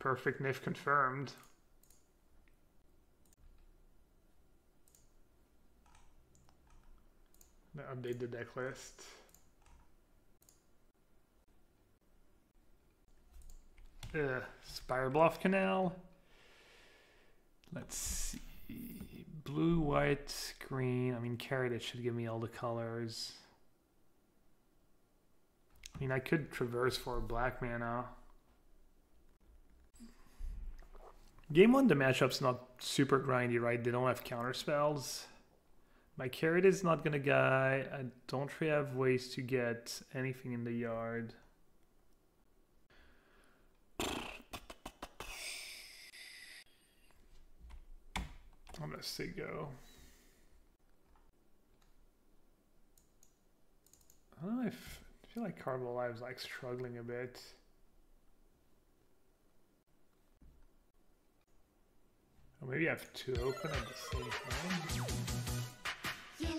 Perfect Nif confirmed. I'm gonna update the deck list. Spire Bluff Canal. Let's see. Blue, white, green. I mean, carried it should give me all the colors. I mean, I could traverse for a black mana. Game one, the matchup's not super grindy, right? They don't have counter spells. My carried is not gonna guy. I don't really have ways to get anything in the yard. I'm gonna say go. I don't know if I feel like Carval Alive is like struggling a bit. Or maybe I have two open at the same time. Yellow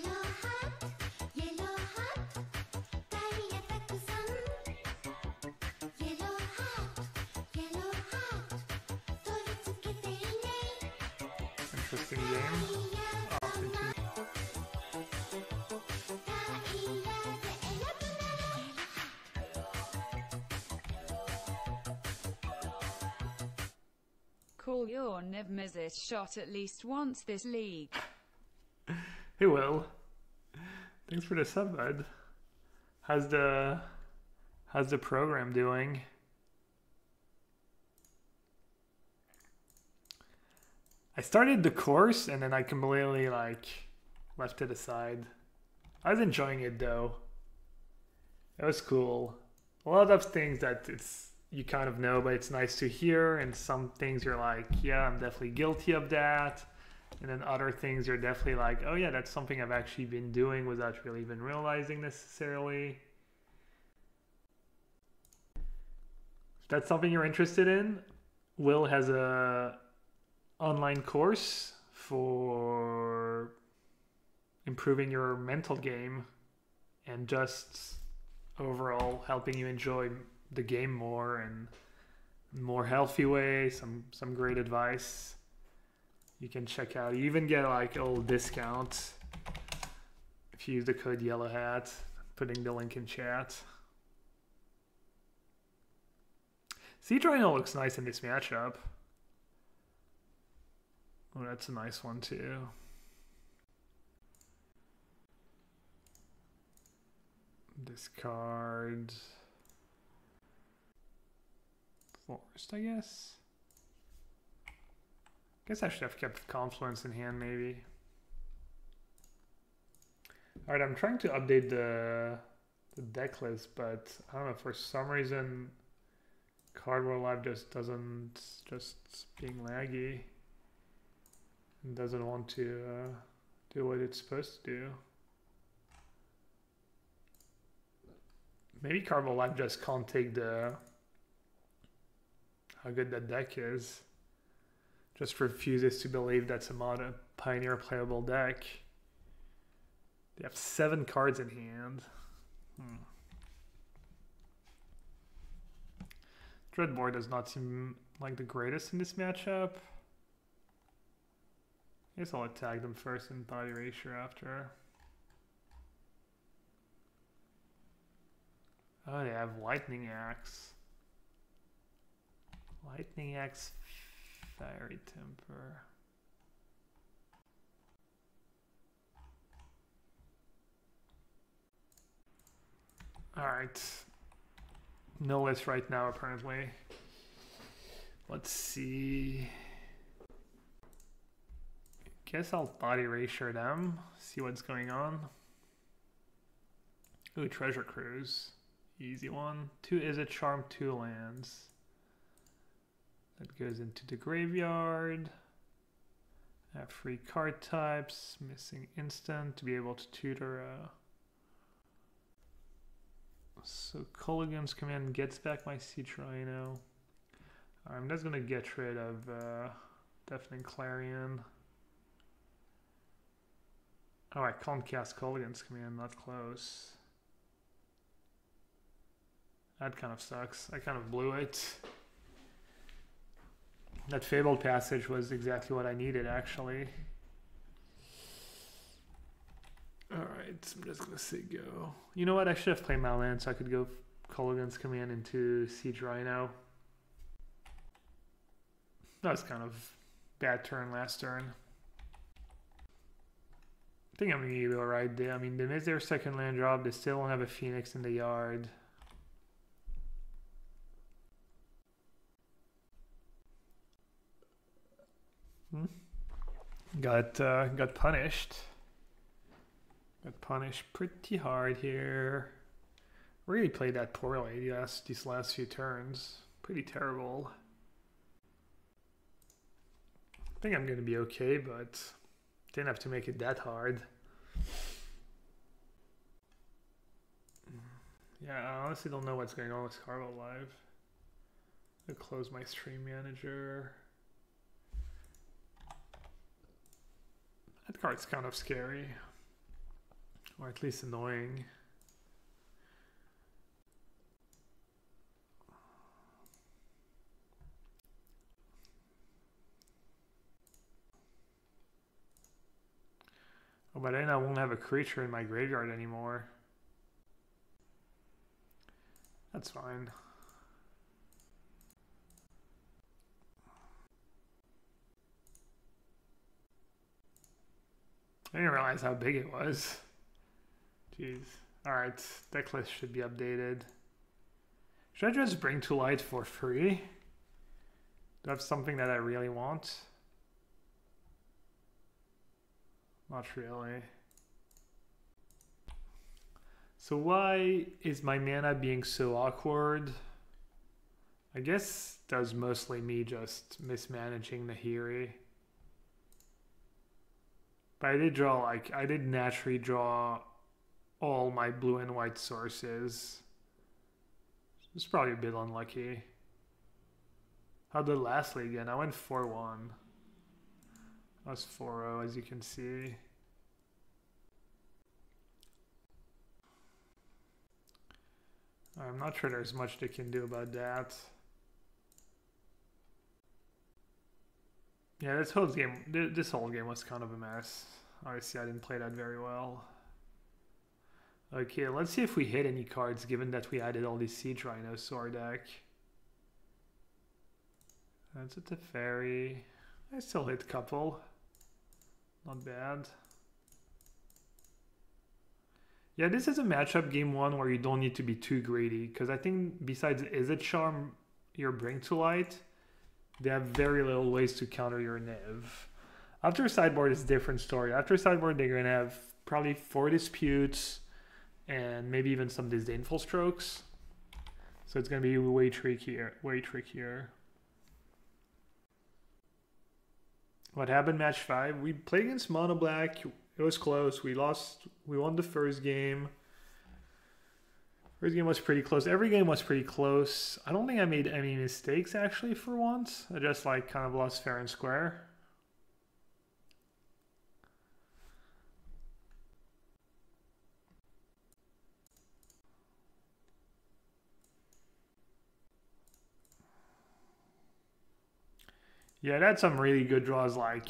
hot, daddy affect the sun. Yellow hot, don't get the name. Interesting game. Call your Niv-Mizzet shot at least once this league. Hey, Will. Thanks for the sub, bud. How's the program doing? I started the course and then I completely like left it aside. I was enjoying it though. It was cool. A lot of things that it's you kind of know, but it's nice to hear. And some things you're like, yeah, I'm definitely guilty of that. And then other things you're definitely like, oh yeah, that's something I've actually been doing without really even realizing necessarily. If that's something you're interested in, Will has a online course for improving your mental game and just overall helping you enjoy the game more and more healthy way. Some great advice you can check out. You even get like a little discount if you use the code YellowHat. Putting the link in chat. Siege Rhino looks nice in this matchup. Oh, that's a nice one too. Discard. Forest, I guess. I should have kept Confluence in hand, maybe. All right, I'm trying to update the deck list, but I don't know, for some reason, Cardboard Lab just being laggy and doesn't want to do what it's supposed to do. Maybe Cardboard Lab just can't take the how good that deck is. Just refuses to believe that's a modern Pioneer playable deck. They have 7 cards in hand. Dreadbore does not seem like the greatest in this matchup. I guess I'll attack them first and Thought Erasure after. Oh, they have Lightning Axe. Lightning Axe, Fiery Temper. Alright. No list right now, apparently. Let's see. Guess I'll Thought Erasure them. See what's going on. Ooh, Treasure Cruise. Easy one. 2 is a charm, 2 lands. That goes into the graveyard. I have 3 card types, missing instant to be able to tutor. So Kolaghan's Command gets back my Siege Rhino. I'm just gonna get rid of Deafening Clarion. Oh, I can't cast Kolaghan's Command, not close. That kind of sucks. I kind of blew it. That Fabled Passage was exactly what I needed, actually. Alright, I'm just going to say go. You know what? I should have played my land so I could go Kolaghan's Command into Siege Rhino. That was kind of bad turn last turn. I think I'm going to be alright there. I mean, they missed their second land drop. They still don't have a Phoenix in the yard. Hmm. Got punished. Got punished pretty hard here. Really played that poorly these last few turns. Pretty terrible. I think I'm going to be okay, but didn't have to make it that hard. Yeah, I honestly don't know what's going on with Carval Alive. I'll close my stream manager. That card's kind of scary. Or at least annoying. Oh, but then I won't have a creature in my graveyard anymore. That's fine. I didn't realize how big it was. Jeez. Alright, decklist should be updated. Should I just bring to light for free? Do I have something that I really want? Not really. So why is my mana being so awkward? I guess that was mostly me just mismanaging Nahiri. But I did draw, like, I did naturally draw all my blue and white sources. It's probably a bit unlucky. How did last league again? I went 4-1. I was 4-0, as you can see. I'm not sure there's much they can do about that. Yeah, this whole game was kind of a mess. Obviously, I didn't play that very well. Okay, let's see if we hit any cards, given that we added all these Siege Rhinos to our deck. That's a Teferi. I still hit a couple. Not bad. Yeah, this is a matchup game one where you don't need to be too greedy, because I think besides Izzet Charm, your Bring to Light, they have very little ways to counter your Niv. After sideboard, it's a different story. After sideboard, they're going to have probably 4 disputes and maybe even some disdainful strokes. So it's going to be way trickier. Way trickier. What happened match 5? We played against Mono Black. It was close. We lost. We won the first game. First game was pretty close. Every game was pretty close. I don't think I made any mistakes, actually, for once. I just, like, kind of lost fair and square. Yeah, that's some really good draws, like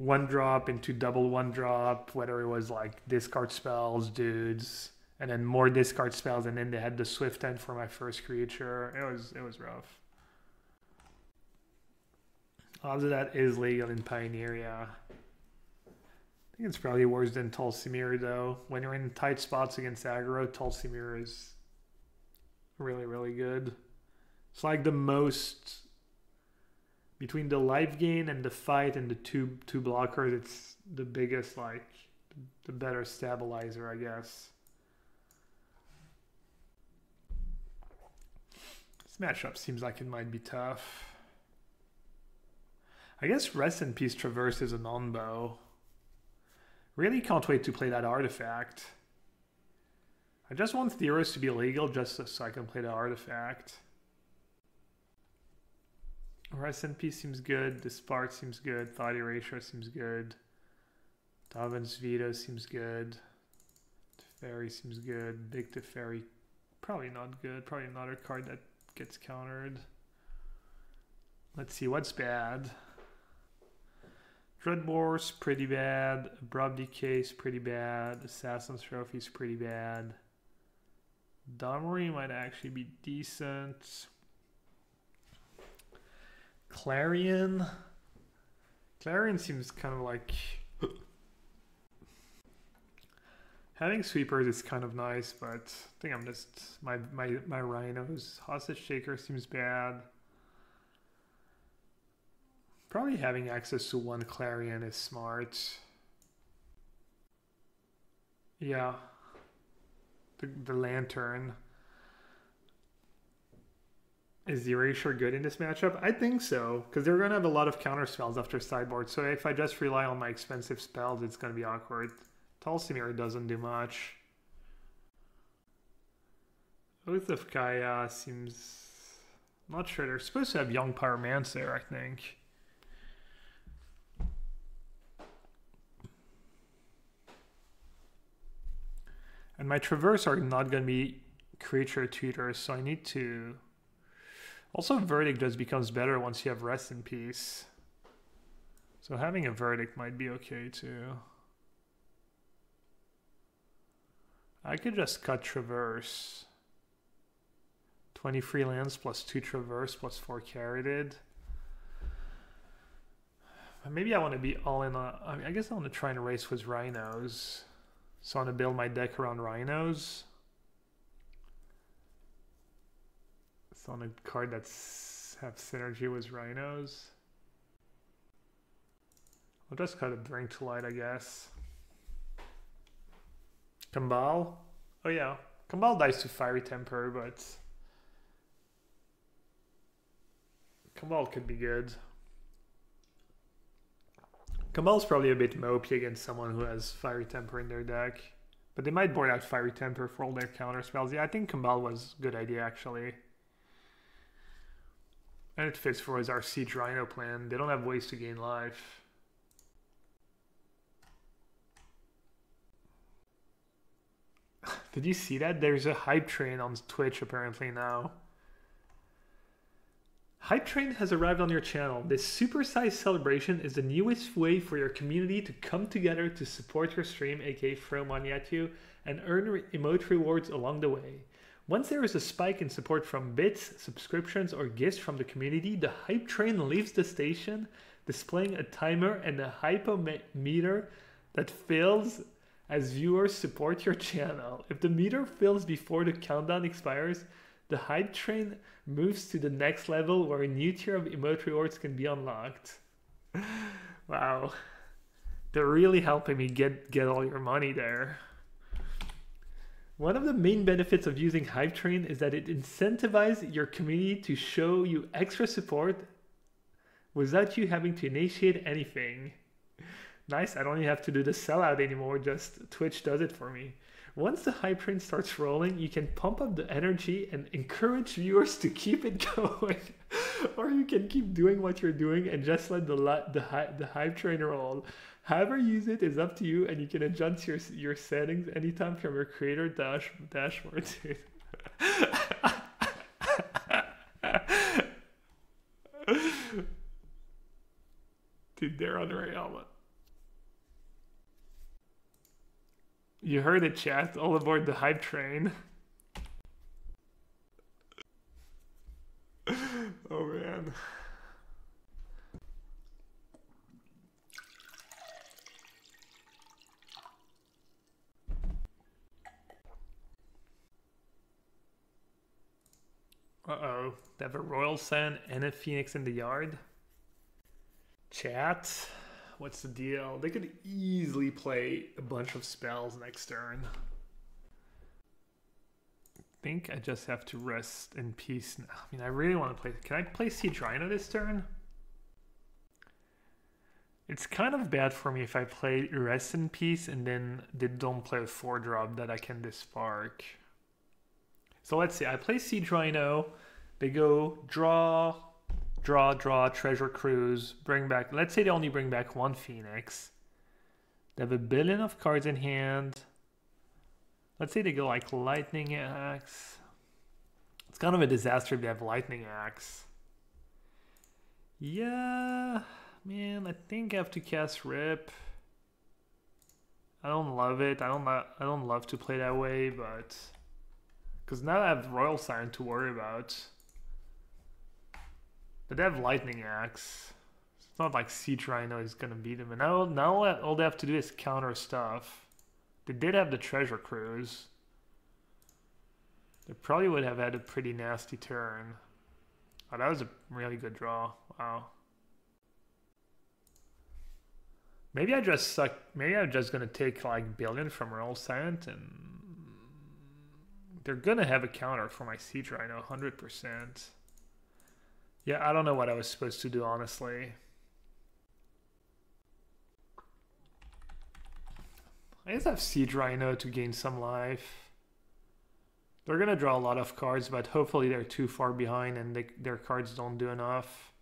1-drop into double 1-drop, whether it was, like, discard spells, dudes, and then more discard spells, and then they had the Swift End for my first creature. It was rough. Odds of that is legal in Pioneeria. I think it's probably worse than Tolsimir, though. When you're in tight spots against aggro, Tolsimir is really, really good. It's like the most, between the life gain and the fight and the two blockers, it's the biggest, like, the better stabilizer, I guess. Matchup seems like it might be tough. I guess Rest in Peace Traverse is a non-bow. Really can't wait to play that artifact. I just want Theros to be legal just so I can play the artifact. Rest in Peace seems good. Despart seems good. Thought Erasure seems good. Dovin's Veto seems good. Teferi seems good. Big Teferi, probably not good. Probably another card that gets countered. Let's see what's bad. Dreadbore's pretty bad. Abrupt Decay's pretty bad. Assassin's Trophy's pretty bad. Domri might actually be decent. Clarion. Clarion seems kind of like... Having sweepers is kind of nice, but I think I'm just... My rhinos. Hostage Shaker seems bad. Probably having access to one Clarion is smart. Yeah. The Lantern. Is the Erasure good in this matchup? I think so, because they're going to have a lot of counter spells after sideboard, so if I just rely on my expensive spells, it's going to be awkward. Tolsimir doesn't do much. Oath of Kaya seems... I'm not sure. They're supposed to have Young Pyromancer, I think. And my Traverse are not going to be creature tutors, so I need to... Also, Verdict just becomes better once you have Rest in Peace. So having a Verdict might be okay, too. I could just cut Traverse. 23 lands plus 2 Traverse plus 4 Carroted. Maybe I want to be all in on... I mean, I guess I want to try and race with Rhinos. So I want to build my deck around Rhinos. It's on a card that's have synergy with Rhinos. I'll just cut a Bring to Light, I guess. Kambal? Oh yeah. Kambal dies to Fiery Temper, but... Kambal could be good. Kambal's probably a bit mopey against someone who has Fiery Temper in their deck. But they might board out Fiery Temper for all their counter spells. Yeah, I think Kambal was a good idea, actually. And it fits for our Siege Rhino plan. They don't have ways to gain life. Did you see that? There's a hype train on Twitch apparently now. Hype train has arrived on your channel. This supersized celebration is the newest way for your community to come together to support your stream, aka throw money at you, and earn emote rewards along the way. Once there is a spike in support from bits, subscriptions, or gifts from the community, the hype train leaves the station, displaying a timer and a hypometer that fills as viewers support your channel. If the meter fills before the countdown expires, the hype train moves to the next level where a new tier of emote rewards can be unlocked. Wow. They're really helping me get all your money there. One of the main benefits of using Hype Train is that it incentivizes your community to show you extra support without you having to initiate anything. Nice, I don't even have to do the sellout anymore, just Twitch does it for me. Once the Hype Train starts rolling, you can pump up the energy and encourage viewers to keep it going. Or you can keep doing what you're doing and just let the Hype Train roll. However you use it is up to you, and you can adjust your settings anytime from your creator dashboard. Dude. Dude, they're unreal. You heard it, chat. All aboard the hype train. Oh man. Uh-oh, they have a Royal Scion and a Phoenix in the yard. Chat, what's the deal? They could easily play a bunch of spells next turn. I think I just have to Rest in Peace now. I mean, I really want to play... Can I play Siege Rhino this turn? It's kind of bad for me if I play Rest in Peace and then they don't play a 4-drop that I can dispark. So let's see, I play Siege Rhino, they go draw, Treasure Cruise, bring back, let's say they only bring back one Phoenix. They have a billion of cards in hand. Let's say they go like Lightning Axe. It's kind of a disaster if they have Lightning Axe. Yeah, man, I think I have to cast Rip. I don't love it. I don't love to play that way, but because now I have Royal Scion to worry about. But they have Lightning Axe. It's not like Siege Rhino is gonna beat them. And now all they have to do is counter stuff. They did have the Treasure Cruise. They probably would have had a pretty nasty turn. Oh, that was a really good draw. Wow. Maybe I just suck. Maybe I'm just gonna take like Billion from Royal Scion, and they're gonna have a counter for my Siege Rhino, 100%. Yeah, I don't know what I was supposed to do, honestly. I just have Siege Rhino to gain some life. They're gonna draw a lot of cards, but hopefully they're too far behind and their cards don't do enough.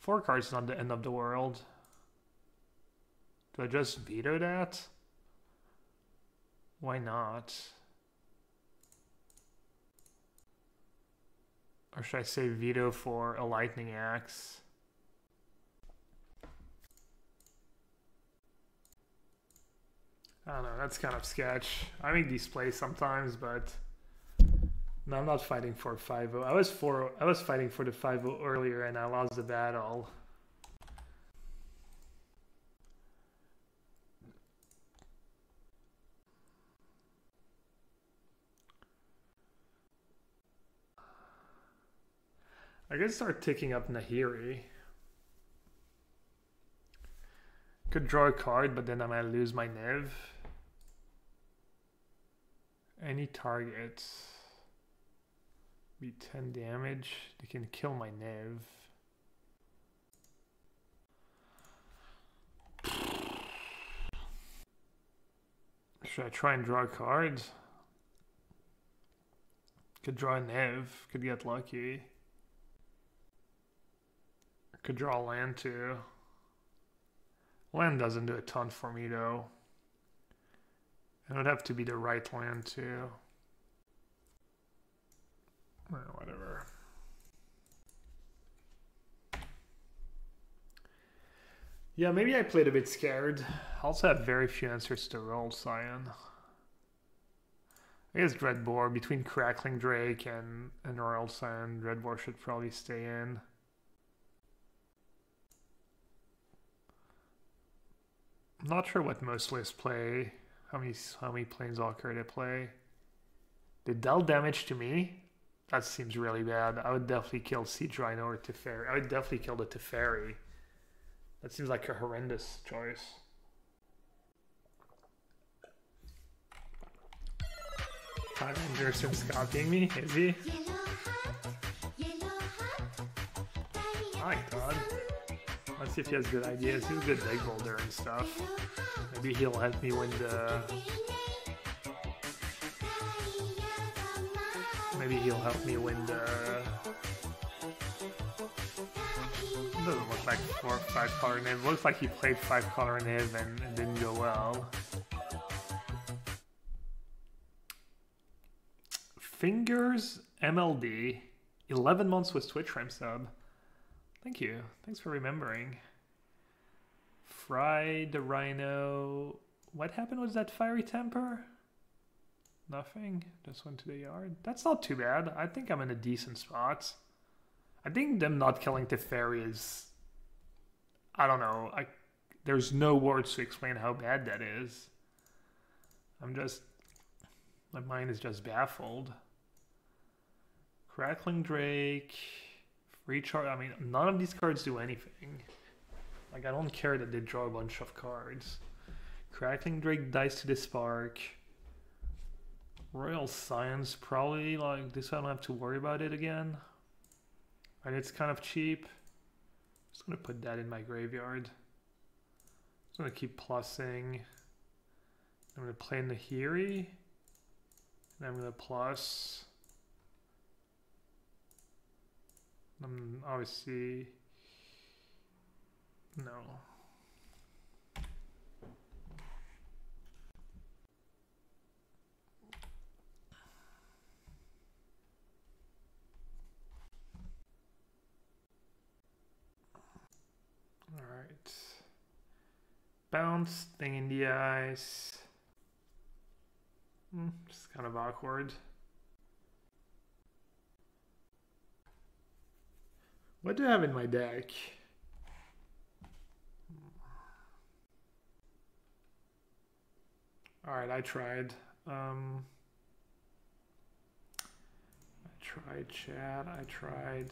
4 cards is not the end of the world. Do I just veto that? Why not? Or should I say veto for a Lightning Axe? I don't know, that's kind of sketch. I make these plays sometimes, but no, I'm not fighting for 5-0. I was fighting for the 5-0 earlier and I lost the battle. I could start ticking up Nahiri. Could draw a card, but then I might lose my Niv. Any targets. Be 10 damage. They can kill my Niv. Should I try and draw a card? Could draw a Niv. Could get lucky. Could draw a land too. Land doesn't do a ton for me though. And it would have to be the right land too. Or whatever. Yeah, maybe I played a bit scared. I also have very few answers to Royal Scion. I guess Dreadbore, between Crackling Drake and Royal Scion, Dreadbore should probably stay in. Not sure what most lists play, how many Planeswalker they play. They dealt damage to me? That seems really bad. I would definitely kill Siege Rhino or Teferi. I would definitely kill the Teferi. That seems like a horrendous choice. Time Anderson's copying me, is he? My god. Let's see if he has good ideas. He's a good deck builder and stuff. Maybe he'll help me win the... Maybe he'll help me win the... It doesn't look like 4 or 5 color Niv. It looks like he played 5 color Niv and it didn't go well. Fingers MLB. 11 months with Twitch Prime sub. Thank you. Thanks for remembering. Fry the Rhino. What happened with that Fiery Temper? Nothing. Just went to the yard. That's not too bad. I think I'm in a decent spot. I think them not killing Teferi is... I don't know. There's no words to explain how bad that is. I'm just... My mind is just baffled. Crackling Drake... Recharge, I mean, none of these cards do anything. Like, I don't care that they draw a bunch of cards. Crackling Drake dies to the Spark. Royal Scion, probably, like, this I don't have to worry about it again. And it's kind of cheap. I'm just gonna put that in my graveyard. I'm just gonna keep plussing. I'm gonna play Nahiri. And I'm gonna plus. Obviously, no. Bounce, Thing in the Ice. Just kind of awkward. What do I have in my deck? Alright, I tried. I tried, Chad. I tried.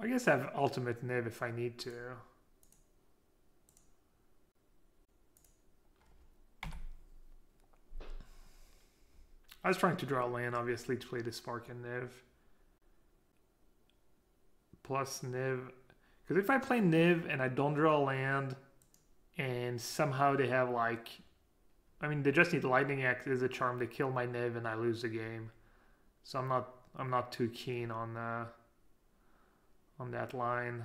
I guess I have Ultimate Niv if I need to. I was trying to draw a land, obviously, to play the Spark and Niv. Plus Niv. Because if I play Niv and I don't draw a land, and somehow they have like... I mean, they just need Lightning Axe as a charm. They kill my Niv and I lose the game. So I'm not too keen on that line.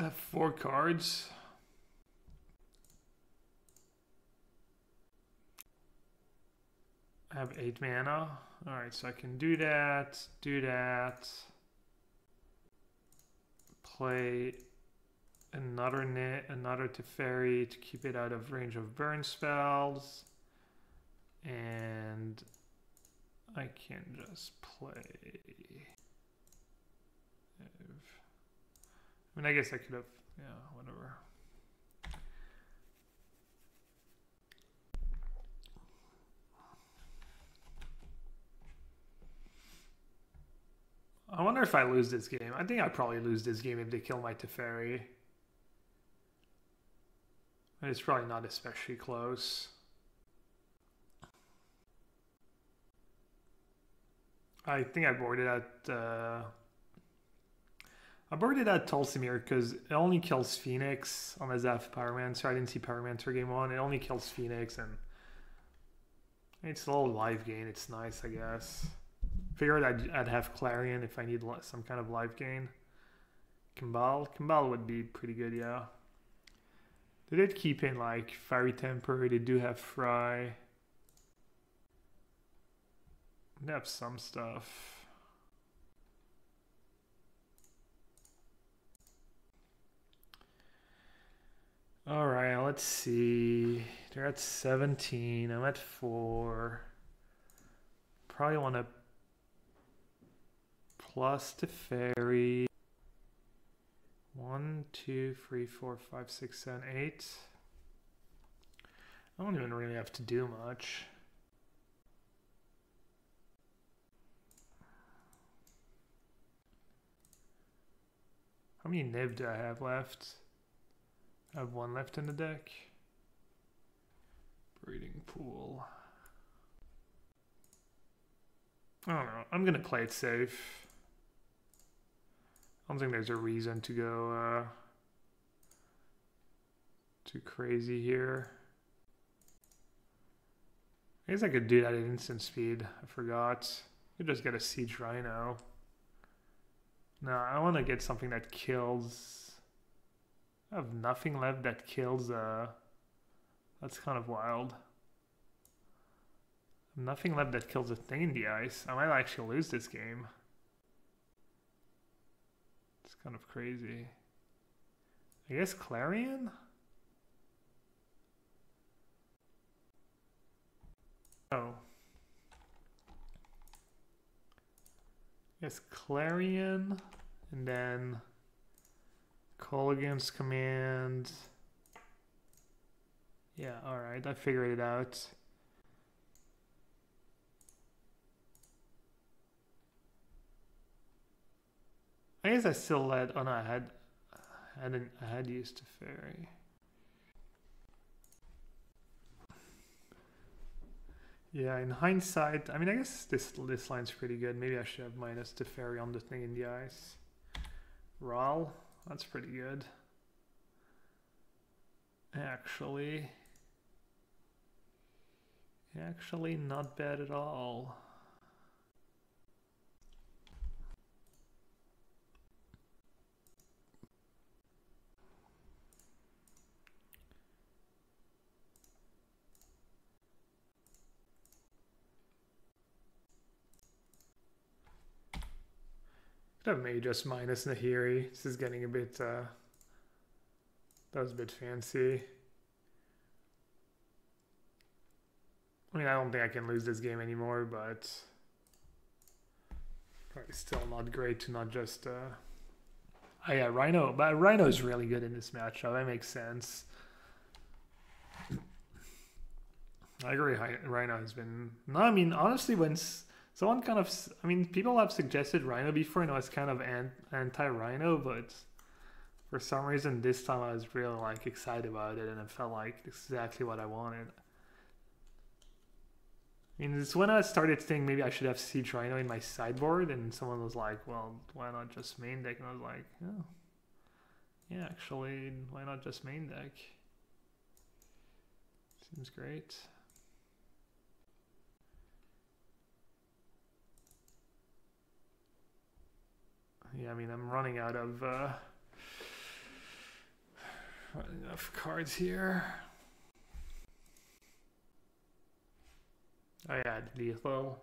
I have 4 cards. I have 8 mana. Alright, so I can do that. Play another Teferi to keep it out of range of burn spells. And I can just play... I mean, I guess I could have, yeah, whatever. I wonder if I lose this game. I think I probably lose this game if they kill my Teferi. But it's probably not especially close. I think I boarded at... I boarded at Tolsimir because it only kills Phoenix on Azaf Pyromancer. I didn't see Pyromancer game 1. It only kills Phoenix, and it's a little life gain. It's nice, I guess. Figured I'd have Clarion if I need some kind of life gain. Kambal would be pretty good, yeah. They did keep in like Fiery Temper. They do have Fry. They have some stuff. All right, let's see. They're at 17. I'm at 4. Probably want to plus Teferi. 1, 2, 3, 4, 5, 6, 7, 8. I don't even really have to do much. How many Niv do I have left? I have 1 left in the deck. Breeding Pool. I don't know. I'm going to play it safe. I don't think there's a reason to go too crazy here. I guess I could do that at instant speed. I forgot. I could just get a Siege Rhino. No, I want to get something that kills... I have nothing left that kills, that's kind of wild. Nothing left that kills a Thing in the Ice. I might actually lose this game. It's kind of crazy. I guess Clarion? Oh. I guess Clarion, and then... Kolaghan's Command. Yeah, alright, I figured it out. I guess I still let... Oh no, I had used Teferi. Yeah, in hindsight, I mean, I guess this line's pretty good. Maybe I should have minus Teferi on the Thing in the Ice. Ral. That's pretty good, actually. Actually, not bad at all. Could have Magus minus Nahiri. This is getting a bit, that was a bit fancy. I mean, I don't think I can lose this game anymore, but probably still not great to not just, oh yeah, Rhino, but Rhino's really good in this matchup, that makes sense. I agree, Rhino has been, no, I mean, honestly, when someone kind of, I mean, people have suggested Rhino before, and I was kind of anti-Rhino, but for some reason this time I was really, like, excited about it, and it felt like this is exactly what I wanted. I mean, it's when I started thinking maybe I should have Siege Rhino in my sideboard, and someone was like, well, why not just main deck? And I was like, oh, yeah, actually, why not just main deck? Seems great. Yeah, I mean, I'm running out of, cards here. Oh yeah, lethal.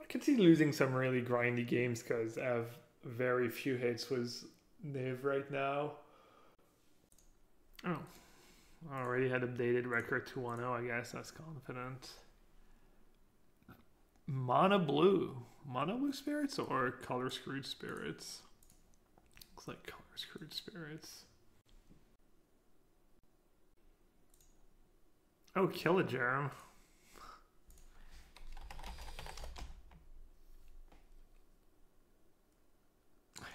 I could see losing some really grindy games because I have very few hits with Niv right now. Oh, I already had updated record to 1-0, I guess. That's confident. Mono blue. Mono blue spirits or color screwed spirits? Looks like color screwed spirits. Oh, kill a germ.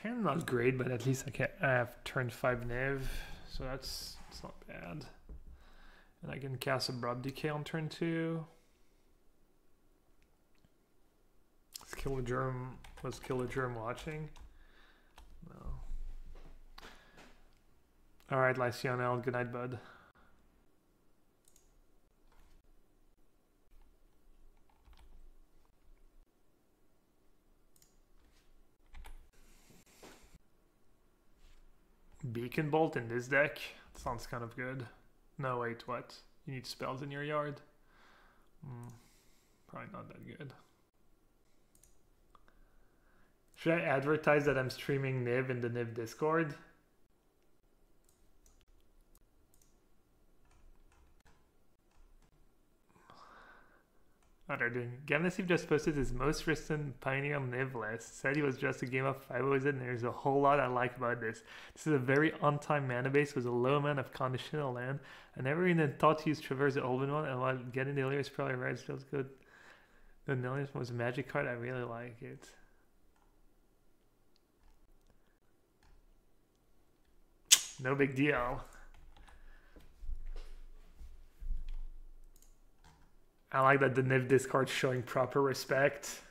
I'm not great, but at least I can. I have turned 5 Niv, so it's not bad. And I can cast Abrupt Decay on turn 2. Let's kill a germ. Was kill a germ watching? No. All right, Lysionel, good night, bud. Beacon Bolt in this deck? Sounds kind of good. No, wait, what? You need spells in your yard? Probably not that good. Should I advertise that I'm streaming Niv in the Niv Discord? What are they doing? Gamnasive just posted his most recent Pioneer Niv list. Said he was just a game of 5-0s, and there's a whole lot I like about this. This is a very on-time mana base with a low amount of conditional land. I never even thought to use Traverse the Olven one, and while getting the Illyria is probably right, it feels good. The Nillion was a magic card, I really like it. No big deal. I like that the Niv Discord's showing proper respect.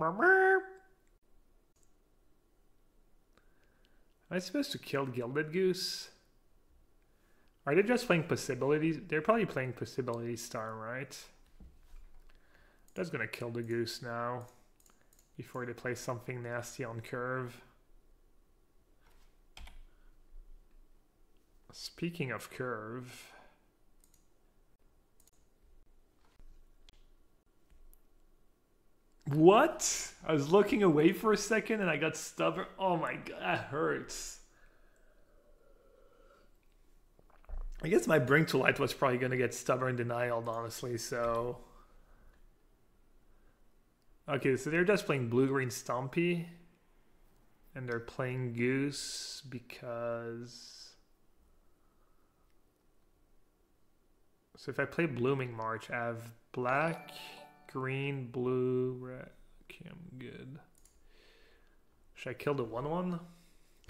Am I supposed to kill Gilded Goose? Are they just playing Possibilities? They're probably playing Possibilities Storm, right? That's gonna kill the Goose now before they play something nasty on curve. Speaking of curve... What? I was looking away for a second and I got stubborn. Oh my god, that hurts. I guess my Bring to Light was probably going to get stubborn denialed, honestly, so... Okay, so they're just playing blue-green Stompy. And they're playing Goose because... So if I play Blooming March, I have black... Green, blue, red. Okay, I'm good. Should I kill the 1-1?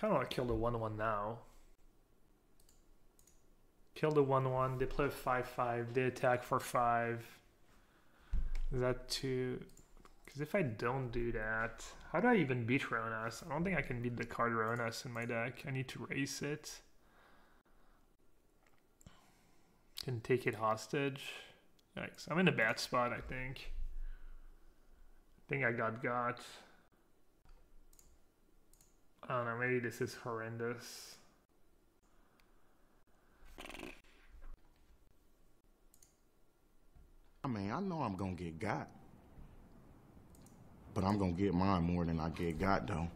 Kind of want to kill the 1-1 now. Kill the 1-1. They play a 5-5. They attack for 5. Is that 2? Because if I don't do that, how do I even beat Ronas? I don't think I can beat the card Ronas in my deck. I need to race it. Can take it hostage. Yikes. I'm in a bad spot, I think. I think I got. I don't know, maybe this is horrendous. mean, I know I'm gonna get got. But I'm gonna get mine more than I get got, though.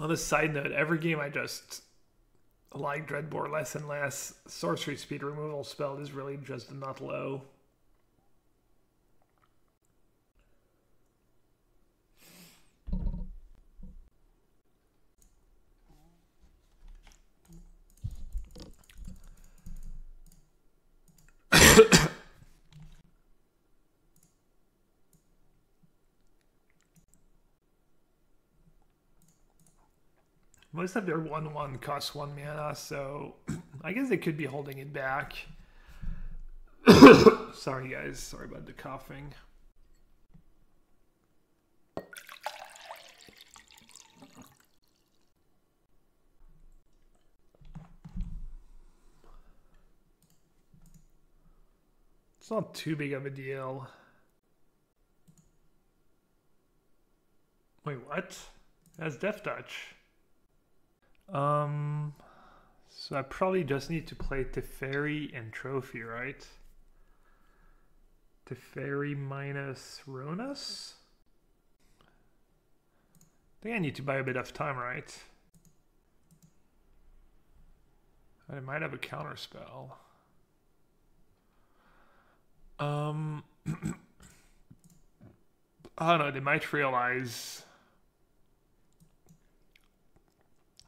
On a side note, every game I just like Dreadbore less and less. Sorcery speed removal spell is really just not low. Most of their 1/1 costs 1 mana, so I guess they could be holding it back. Sorry guys, sorry about the coughing. It's not too big of a deal. Wait, what? That's Death Touch. So I probably just need to play Teferi and Trophy, right? Teferi minus Ronas? I think I need to buy a bit of time, right? I might have a counter spell. I don't know, they might realize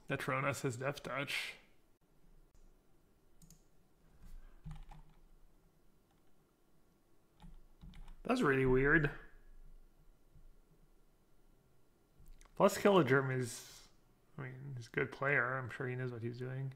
that Ronas has Death Touch. That's really weird. Plus Killigrim is, I mean, he's a good player. I'm sure he knows what he's doing.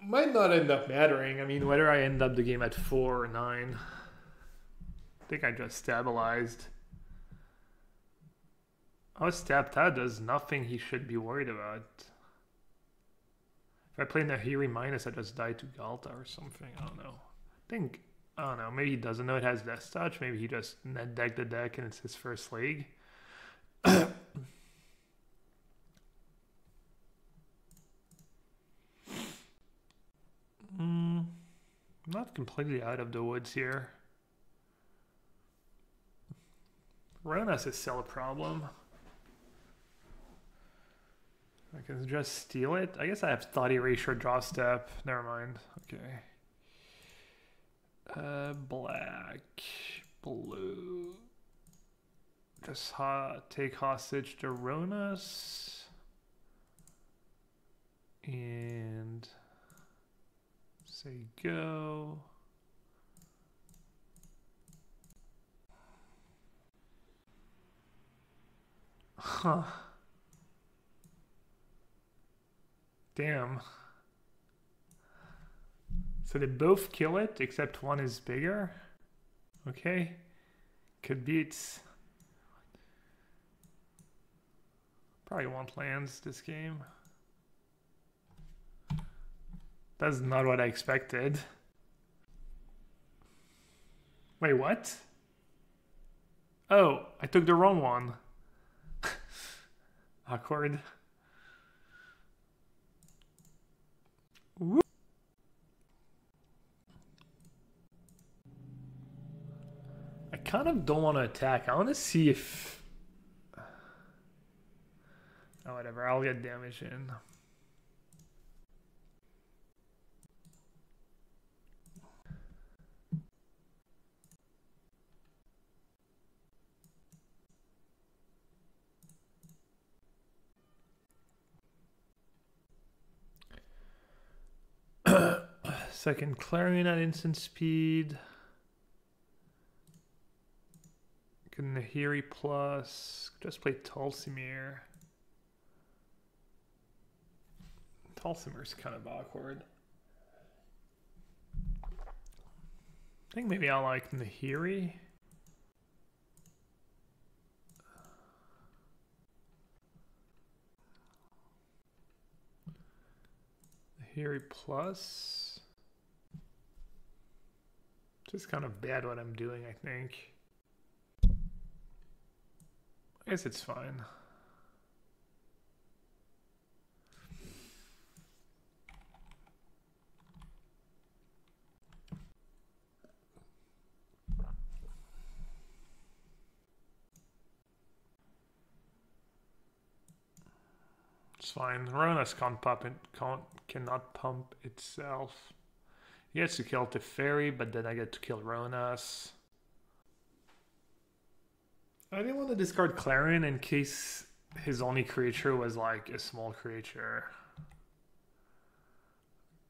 Might not end up mattering. I mean, whether I end up the game at 4 or 9. I think I just stabilized. Oh, Stabta does nothing he should be worried about. If I play Nahiri minus, I just die to Galta or something. I don't know. I think, I don't know, maybe he doesn't know it has Death Touch. Maybe he just net decked the deck and it's his first league. I'm not completely out of the woods here. Ronas is still a problem. I can just steal it. I guess I have Thought Erasure, Draw Step. Never mind. Okay. Black, blue. Just take hostage to Ronas. And say go. Huh. Damn. So they both kill it, except one is bigger. Okay. Could be it's... Probably want lands this game. That's not what I expected. Wait, what? Oh, I took the wrong one. Awkward. Woo. I kind of don't want to attack. I want to see if... Oh, whatever. I'll get damage in. Second Clarion at instant speed. Can Nahiri plus. Just play Tolsimir. Tolsimir's kind of awkward. I think maybe I like Nahiri. Nahiri plus. Just kind of bad what I'm doing, I think. I guess it's fine. It's fine. Ronas cannot pump itself. He gets to kill Teferi, but then I get to kill Ronas. I didn't want to discard Clarion in case his only creature was like a small creature.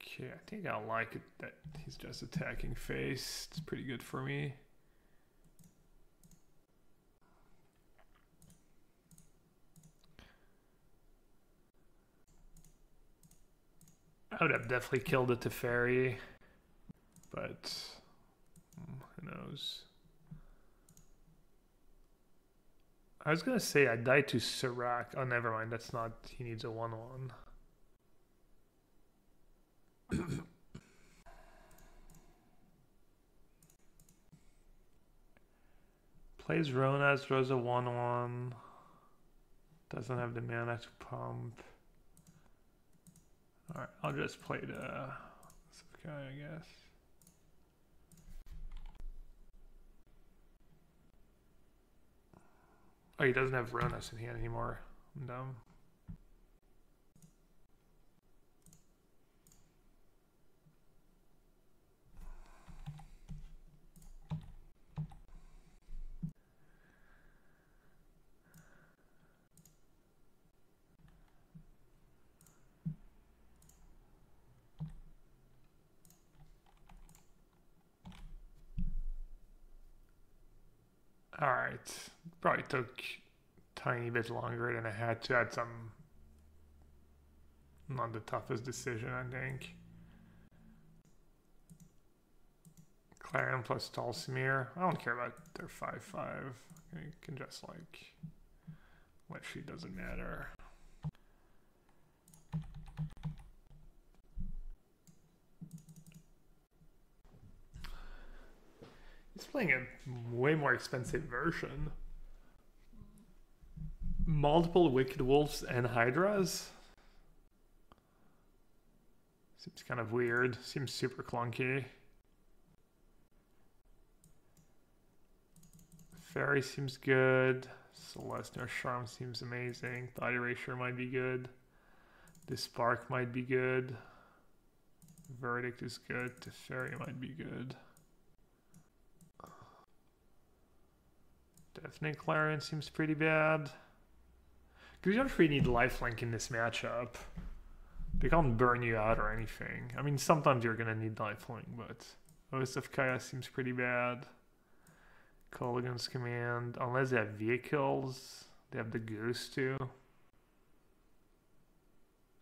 Okay, I think I like it that he's just attacking face. It's pretty good for me. I would have definitely killed the Teferi, but who knows. I was going to say I died to Serac. Oh, never mind. That's not... He needs a 1/1. Plays Ronas, draws a 1/1. Doesn't have the mana to pump. Alright, I'll just play the... Okay, I guess. Oh, he doesn't have Ronas in hand anymore. I'm dumb. All right, probably took a tiny bit longer than I had to. I had some, not the toughest decision, I think. Clarion plus Tolsimir. I don't care about their 5/5. You can just like, what she doesn't matter. He's playing a way more expensive version. Multiple Wicked Wolves and Hydras? Seems kind of weird. Seems super clunky. Fairy seems good. Celestia Charm seems amazing. Thought Erasure might be good. The Spark might be good. Verdict is good. The Fairy might be good. Deafening Clarion seems pretty bad. Because you don't really need lifelink in this matchup. They can't burn you out or anything. I mean, sometimes you're going to need lifelink, but... Oath of Kaya seems pretty bad. Kolaghan's Command. Unless they have vehicles. They have the goose too.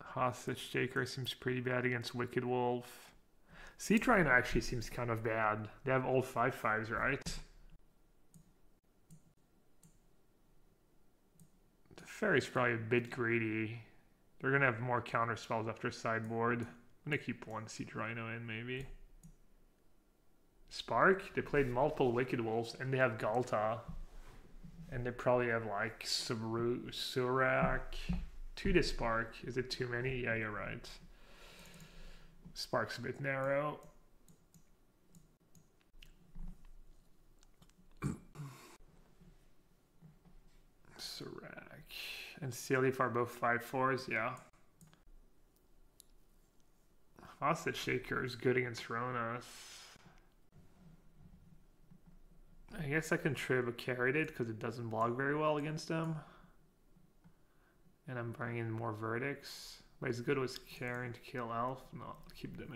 Hostage Shaker seems pretty bad against Wicked Wolf. Siege Rhino actually seems kind of bad. They have all 5/5s, right? Fairy's probably a bit greedy. They're gonna have more counter spells after sideboard. I'm gonna keep one Siege Rhino in maybe. Spark? They played multiple Wicked Wolves and they have Galta. And they probably have like Serac. Two to Spark. Is it too many? Yeah, you're right. Spark's a bit narrow. Serac. And Sealy are both 5/4s, yeah. Hostage Shaker is good against Ronas. I guess I can trib a carried it because it doesn't block very well against them. And I'm bringing in more verdicts. But it's good with carrying to kill Elf. No, I'll keep them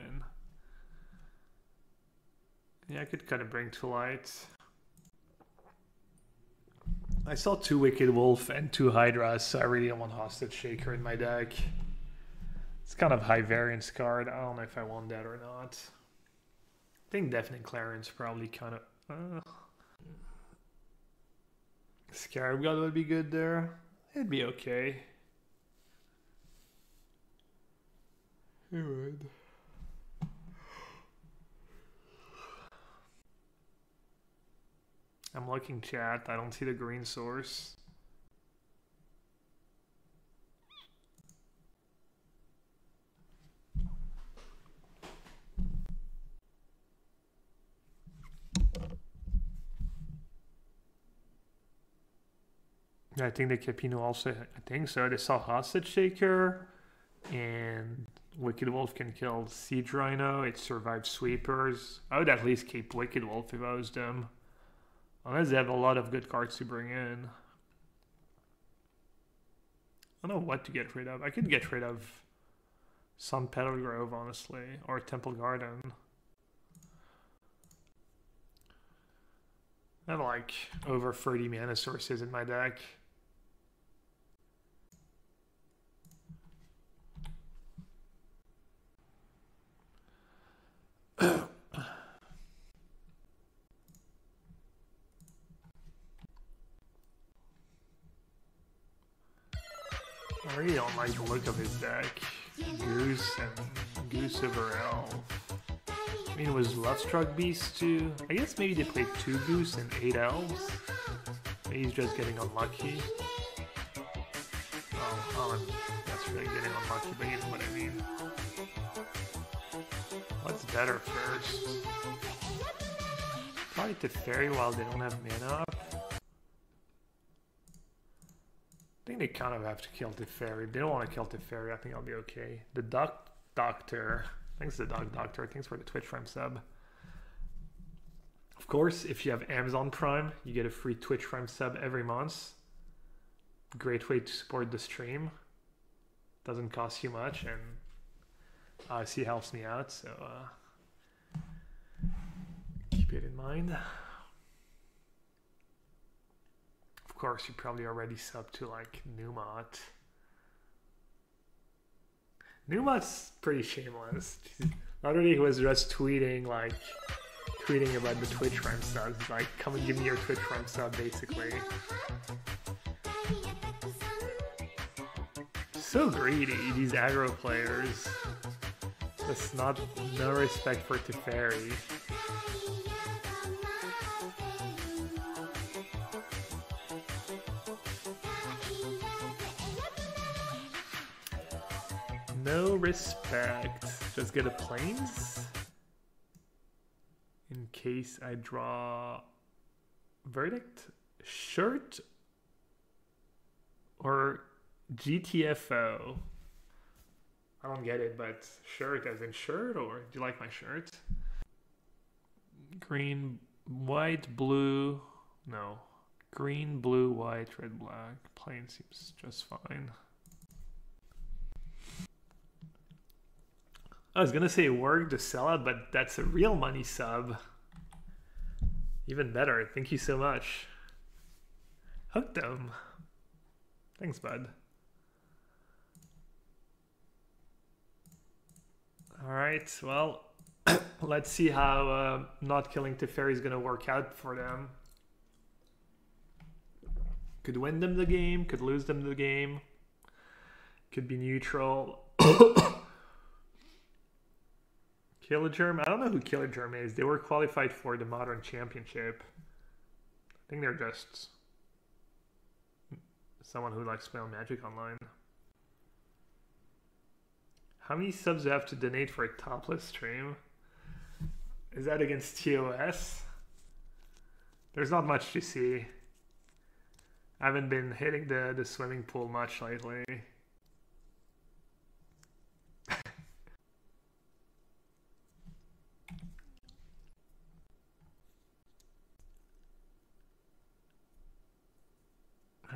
in. Yeah, I could kind of bring to light. I saw 2 Wicked Wolf and 2 Hydras, so I really don't want Hostage Shaker in my deck. It's kind of high variance card. I don't know if I want that or not. I think Deafening Clarion's probably kind of... Scarab God would be good there. It'd be okay. Alright. I'm looking chat. I don't see the green source. I think the Capino also, I think so. They saw Hostage Shaker and Wicked Wolf can kill Siege Rhino. It survives Sweepers. I would at least keep Wicked Wolf if I was them. Unless they have a lot of good cards to bring in. I don't know what to get rid of. I could get rid of some Petal Grove, honestly, or Temple Garden. I have like over 30 mana sources in my deck. I really don't like the look of his deck. Goose and Goose over Elf. I mean, it was Lovestruck Beast too. I guess maybe they played 2 Goose and 8 Elves. Maybe he's just getting unlucky. Oh, that's really getting unlucky, but you know what I mean. What's better first? Probably Teferi while they don't have mana up. I think they kind of have to kill Teferi. If they don't want to kill Teferi, I think I'll be okay. The Duck Doctor. Thanks to the Dog Doctor. Thanks for the Twitch Prime sub. Of course, if you have Amazon Prime, you get a free Twitch Prime sub every month. Great way to support the stream. Doesn't cost you much, and obviously helps me out, so keep it in mind. Of course, you probably already subbed to like Numat. Numat's pretty shameless. The other day he was just tweeting about the Twitch Prime subs. He's like, come and give me your Twitch Prime sub, basically. So greedy, these aggro players. That's not, no respect for Teferi. No respect. Just get a Plains. In case I draw Verdict, Shirt, or GTFO. I don't get it, but shirt as in shirt, or do you like my shirt? Green, white, blue, no. Green, blue, white, red, black. Plain seems just fine. I was gonna say work to sell out, but that's a real money sub. Even better. Thank you so much. Hooked them. Thanks, bud. All right. Well, let's see how not killing Teferi is gonna work out for them. Could win them the game. Could lose them the game. Could be neutral. Killer Germ? I don't know who Killer Germ is. They were qualified for the Modern Championship. I think they're just someone who likes playing Magic online. How many subs do I have to donate for a topless stream? Is that against TOS? There's not much to see. I haven't been hitting the swimming pool much lately.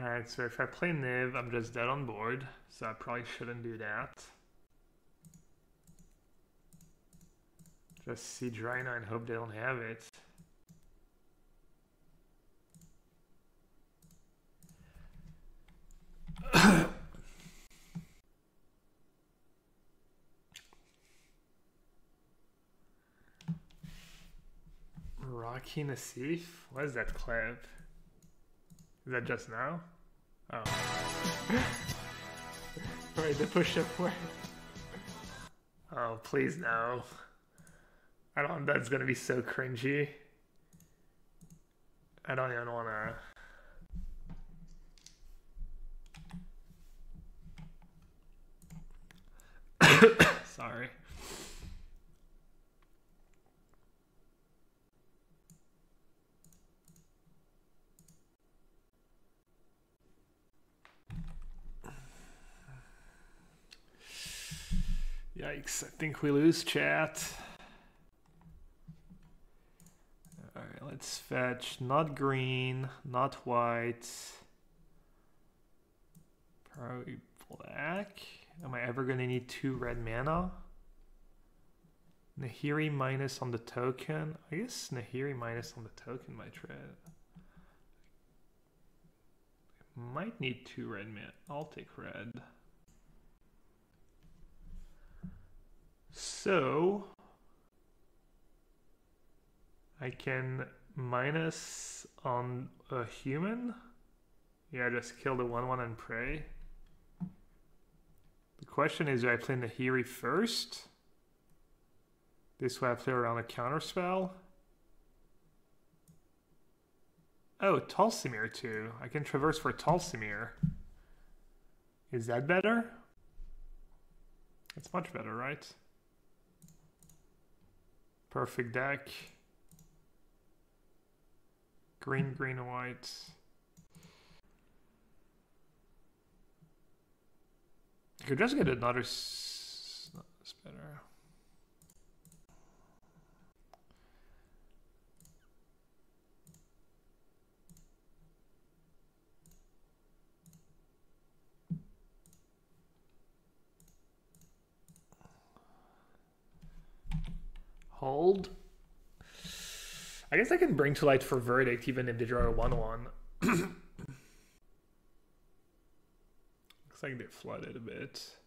Alright, so if I play Niv, I'm just dead on board, so I probably shouldn't do that. Just Siege Rhino and hope they don't have it. Rocky Nassif? What is that clip? Is that just now? Oh. Alright, the push-up worked. Oh, please no. I don't, that's gonna be so cringy. I don't even wanna. Sorry. Yikes, I think we lose, chat. All right, let's fetch not green, not white, probably black. Am I ever gonna need 2 red mana? Nahiri minus on the token. I guess Nahiri minus on the token might trade. Might need 2 red mana. I'll take red. So I can minus on a human. Yeah, just kill the 1/1 and pray. The question is, do I play Nahiri first? This way I play around a counterspell. Oh, Tolsimir too. I can traverse for Tolsimir. Is that better? That's much better, right? Perfect deck. Green, green, white. I could just get another. That's better. Hold. I guess I can bring to light for Verdict even if they draw a 1/1. Looks like they flooded a bit.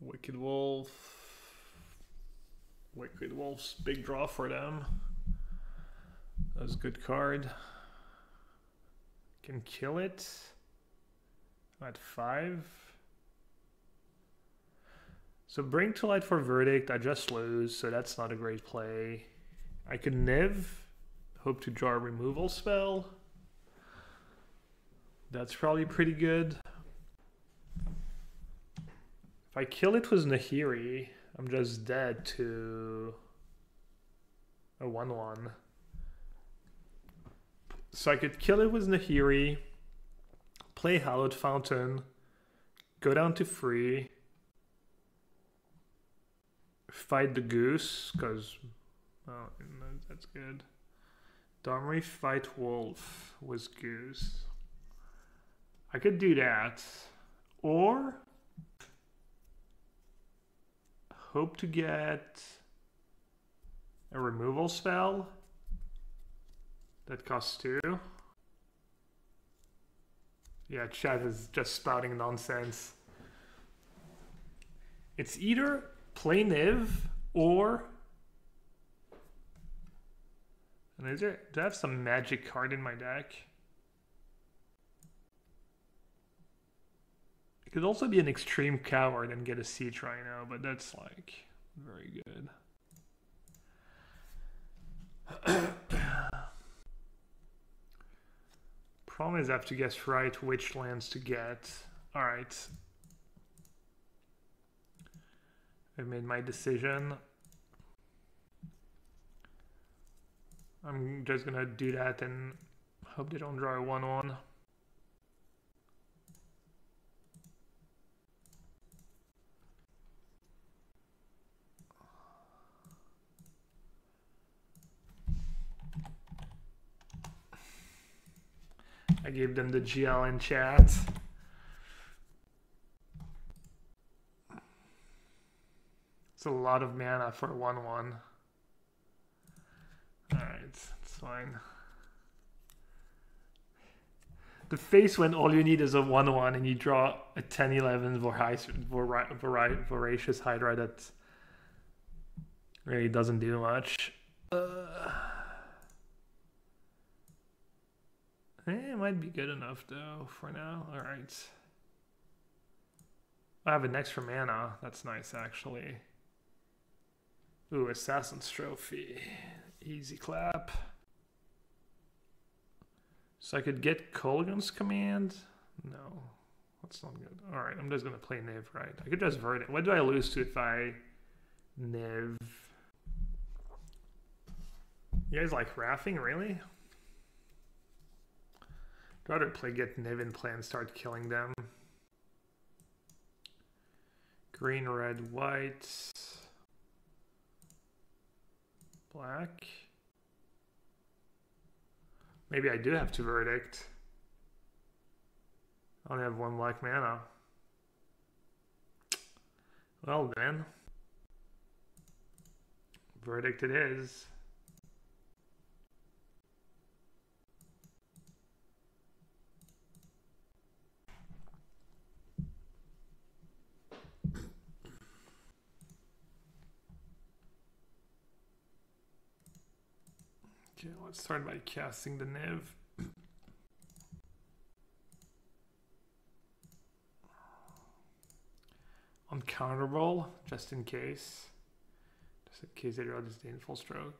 Wicked Wolf. Wicked Wolf's big draw for them. That was a good card. Can kill it. At 5. So bring to light for Verdict, I just lose, so that's not a great play. I could Niv, hope to draw a removal spell. That's probably pretty good. If I kill it with Nahiri, I'm just dead to a 1/1. So I could kill it with Nahiri, play Hallowed Fountain, go down to 3. Fight the goose, because, oh, no, that's good. Domri fight wolf with goose. I could do that. Or hope to get a removal spell that costs 2. Yeah, chat is just spouting nonsense. It's either play Niv or, and is there, do I have some magic card in my deck? It could also be an extreme coward and get a Siege Rhino, but that's like very good. Problem is I have to guess right which lands to get. All right. I made my decision. I'm just gonna do that and hope they don't draw a 1/1. I gave them the GL in chat. It's a lot of mana for 1/1. Alright, it's fine. The face when all you need is a 1/1 and you draw a 10/11 voracious Hydra that really doesn't do much. It might be good enough though for now. Alright. I have an extra mana. That's nice, actually. Ooh, Assassin's Trophy. Easy clap. So I could get Kolaghan's Command? No, that's not good. All right, I'm just going to play Niv, right? I could just Verdict. What do I lose to if I Niv? You guys like raffing, really? I'd rather play get Niv and play and start killing them. Green, red, white. Black. Maybe I do have to Verdict. I only have one black mana. Well then. Verdict it is. Okay, let's start by casting the Niv. Uncounterable, just in case. Just in case I draw this Disdainful Stroke.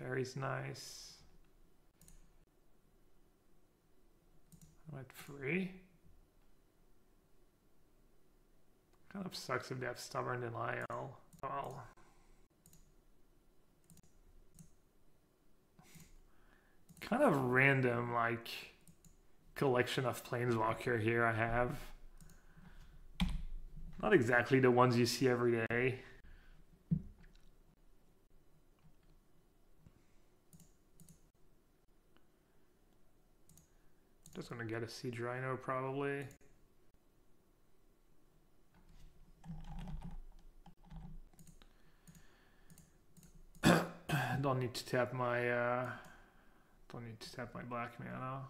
Teferi's nice. I'm at 3. Kind of sucks if they have Stubborn Denial. Oh. Kind of random, like, collection of Planeswalker here I have. Not exactly the ones you see every day. Just gonna get a Siege Rhino, probably. Don't need to tap my black mana.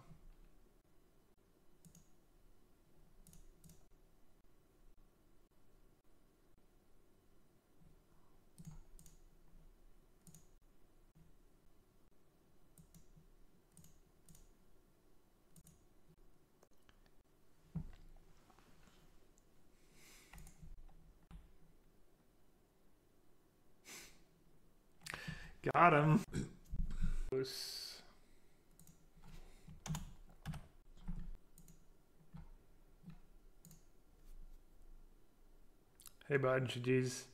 Got him. Hey bud, GG's.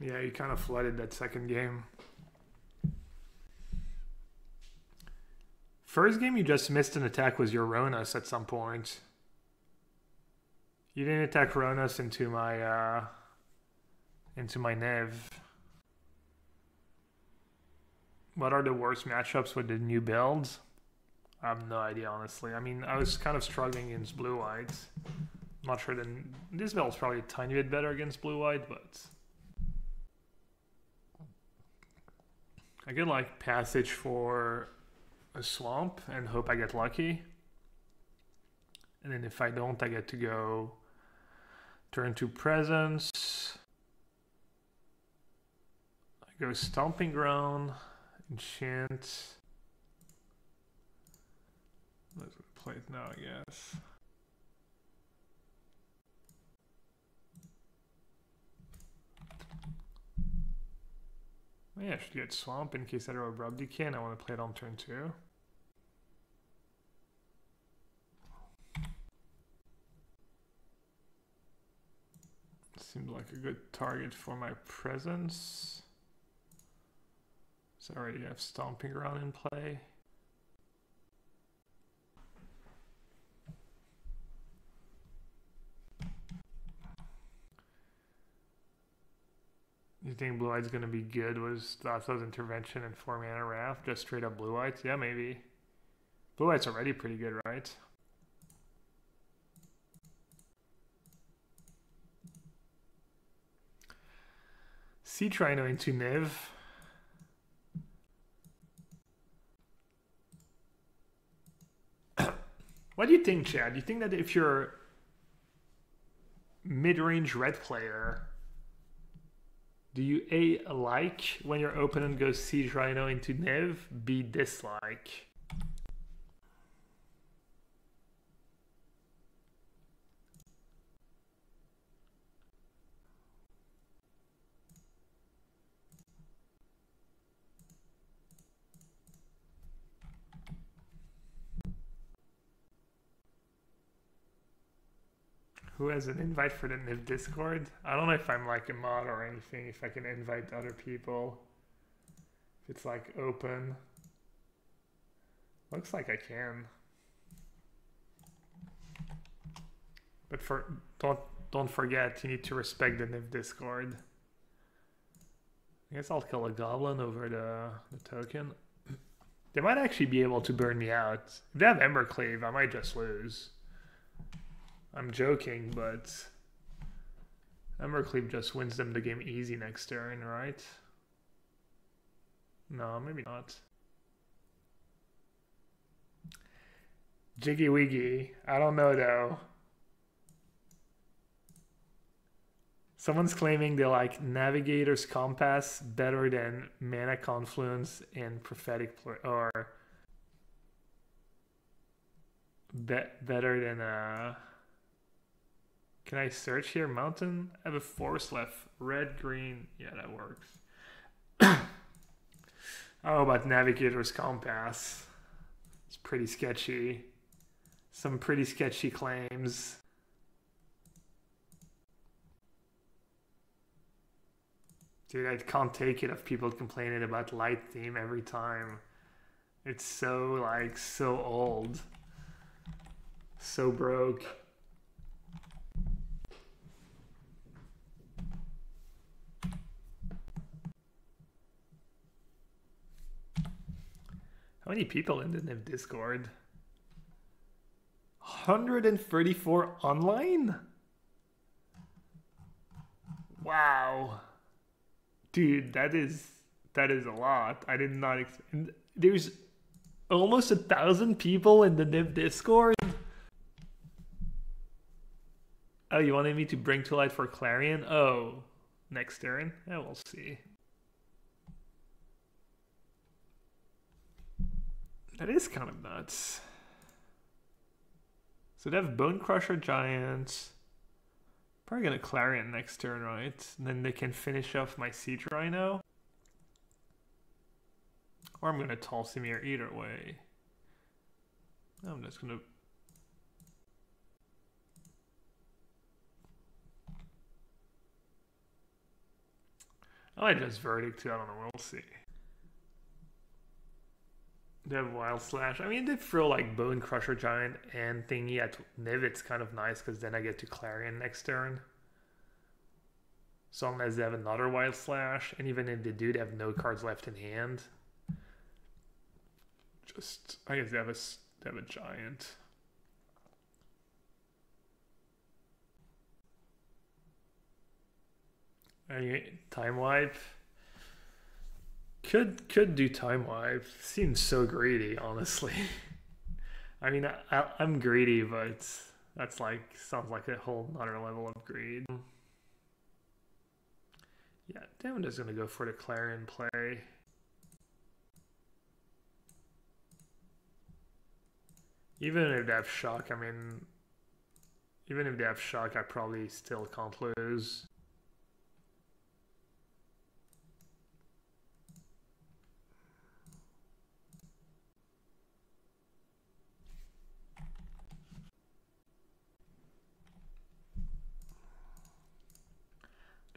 Yeah, you kind of flooded that second game. First game you just missed an attack was your Ronas at some point. You didn't attack Ronas into my Niv. What are the worst matchups with the new builds? I have no idea, honestly. I mean, I was kind of struggling against blue-whites. Not sure that this build's probably a tiny bit better against blue-white, but I get like Passage for a Swamp and hope I get lucky. And then if I don't, I get to go turn to Presence. Go Stomping Ground, enchant. Let's play it now, I guess. Maybe I should get Swamp in case I draw Abrupt Decay and I want to play it on turn 2. Seems like a good target for my Presence. So I already have Stomping Ground in play. You think Blue Eyed's gonna be good with Lapslow's Intervention and 4 mana Wrath? Just straight up Blue Eyed? Yeah, maybe. Blue Eyed's already pretty good, right? Siege Rhino into Niv. What do you think, Chad? Do you think that if you're mid-range red player. Do you A, like when your opponent goes Siege Rhino into Niv, B, dislike? Who has an invite for the Niv Discord? I don't know if I'm like a mod or anything, if I can invite other people. If it's like open. Looks like I can. But for don't forget, you need to respect the Niv Discord. I guess I'll kill a goblin over the token. They might actually be able to burn me out. If they have Embercleave, I might just lose. I'm joking, but Embercleave just wins them the game easy next turn, right? No, maybe not. Jiggy Wiggy. I don't know, though. Someone's claiming they like Navigator's Compass better than Mana Confluence and Prophetic or better than... Can I search here? Mountain? I have a forest left. Red, green. Yeah, that works. Oh, about Navigator's Compass. It's pretty sketchy. Some pretty sketchy claims. Dude, I can't take it if people complaining about light theme every time. It's so, like, so old. So broke. How many people in the Niv Discord? 134 online? Wow. Dude, that is a lot. I did not expect. There's almost 1,000 people in the Niv Discord. Oh, you wanted me to bring to light for Clarion? Oh, next turn? Yeah, we'll see. That is kind of nuts. So they have Bone Crusher Giant. Probably gonna Clarion next turn, right? And then they can finish off my Siege Rhino. Or I'm gonna Tolsimir either way. I'm just gonna... I might just Verdict too, I don't know, we'll see. They have Wild Slash. I mean, they throw like Bone Crusher Giant and thingy at Niv. It's kind of nice because then I get to Clarion next turn. So unless they have another Wild Slash, and even if they do, they have no cards left in hand. Just, I guess they have a Giant. Okay, Time Wipe. Could do Time Wipe. Seems so greedy, honestly. I mean, I'm greedy, but that's like, sounds like a whole other level of greed. Yeah, Damon is gonna go for the Clarion play. Even if they have Shock, I mean, even if they have Shock, I probably still can't lose.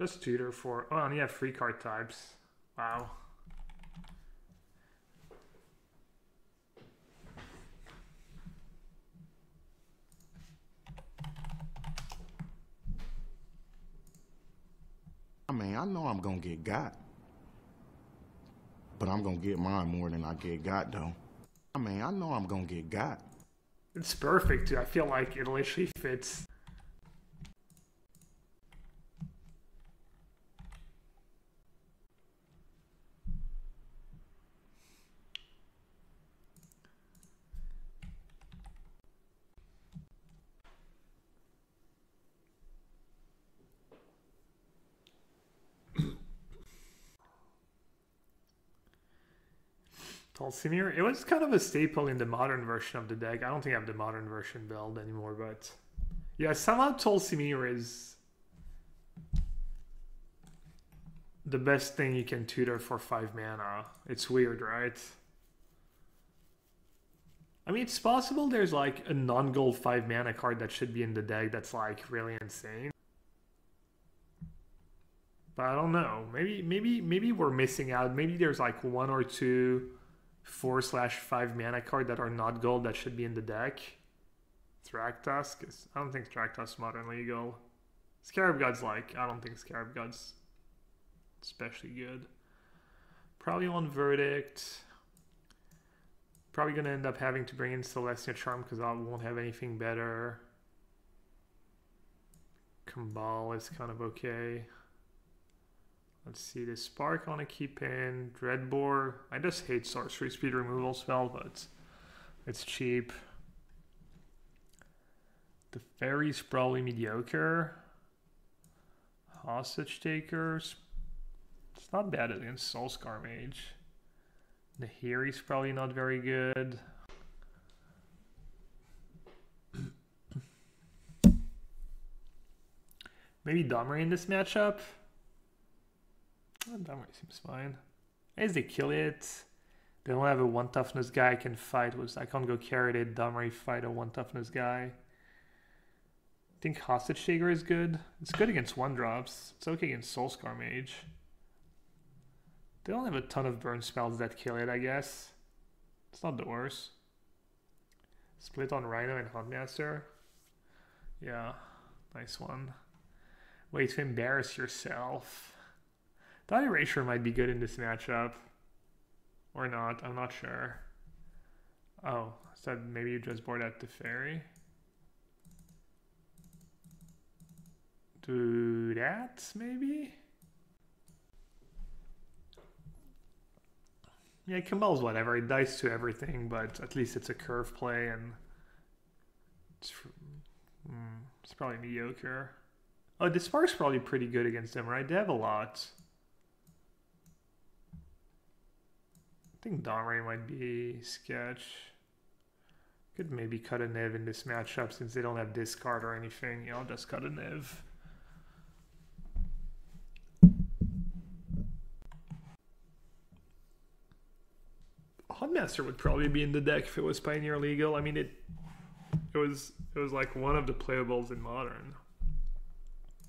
Just tutor for, oh, I only have 3 card types. Wow. I mean, I know I'm gonna get got. But I'm gonna get mine more than I get got, though. I mean, I know I'm gonna get got. It's perfect, too. I feel like it literally fits. Tolsimir. It was kind of a staple in the modern version of the deck. I don't think I have the modern version build anymore, but yeah, somehow Tolsimir is the best thing you can tutor for 5 mana. It's weird, right? I mean, it's possible there's like a non-gold 5 mana card that should be in the deck that's like really insane. But I don't know. Maybe we're missing out. Maybe there's like 1 or 2 4/5 mana card that are not gold that should be in the deck. Rakdos, I don't think Rakdos modern legal. Scarab God's like, I don't think Scarab God's especially good. Probably on Verdict. Probably gonna end up having to bring in Celestia Charm because I won't have anything better. Kambal is kind of okay. Let's see, this Spark I want to keep in. Dreadbore. I just hate sorcery speed removal spell, but it's cheap. The Teferi's probably mediocre. Hostage Takers. It's not bad against Soulscar Mage. Nahiri's probably not very good. Maybe Domri in this matchup. Oh, Domri seems fine. As they kill it, they don't have a 1 toughness guy I can fight with. I can't go carry it. Domri fight a 1 toughness guy. I think Hostage Shaker is good. It's good against 1-drops. It's okay against Soulscar Mage. They don't have a ton of burn spells that kill it, I guess. It's not the worst. Split on Rhino and Huntmaster. Yeah, nice one. Way to embarrass yourself. Thought Erasure might be good in this matchup. Or not, I'm not sure. Oh, so maybe you just board out Teferi. Do that, maybe? Yeah, Kambal's whatever, it dies to everything, but at least it's a curve play and it's probably mediocre. Oh, the Spark's probably pretty good against them, right? They have a lot. I think Domri might be sketch. Could maybe cut a Niv in this matchup since they don't have discard or anything. Yeah, I'll just cut a Niv. Huntmaster would probably be in the deck if it was Pioneer legal. I mean, it was like one of the playables in Modern.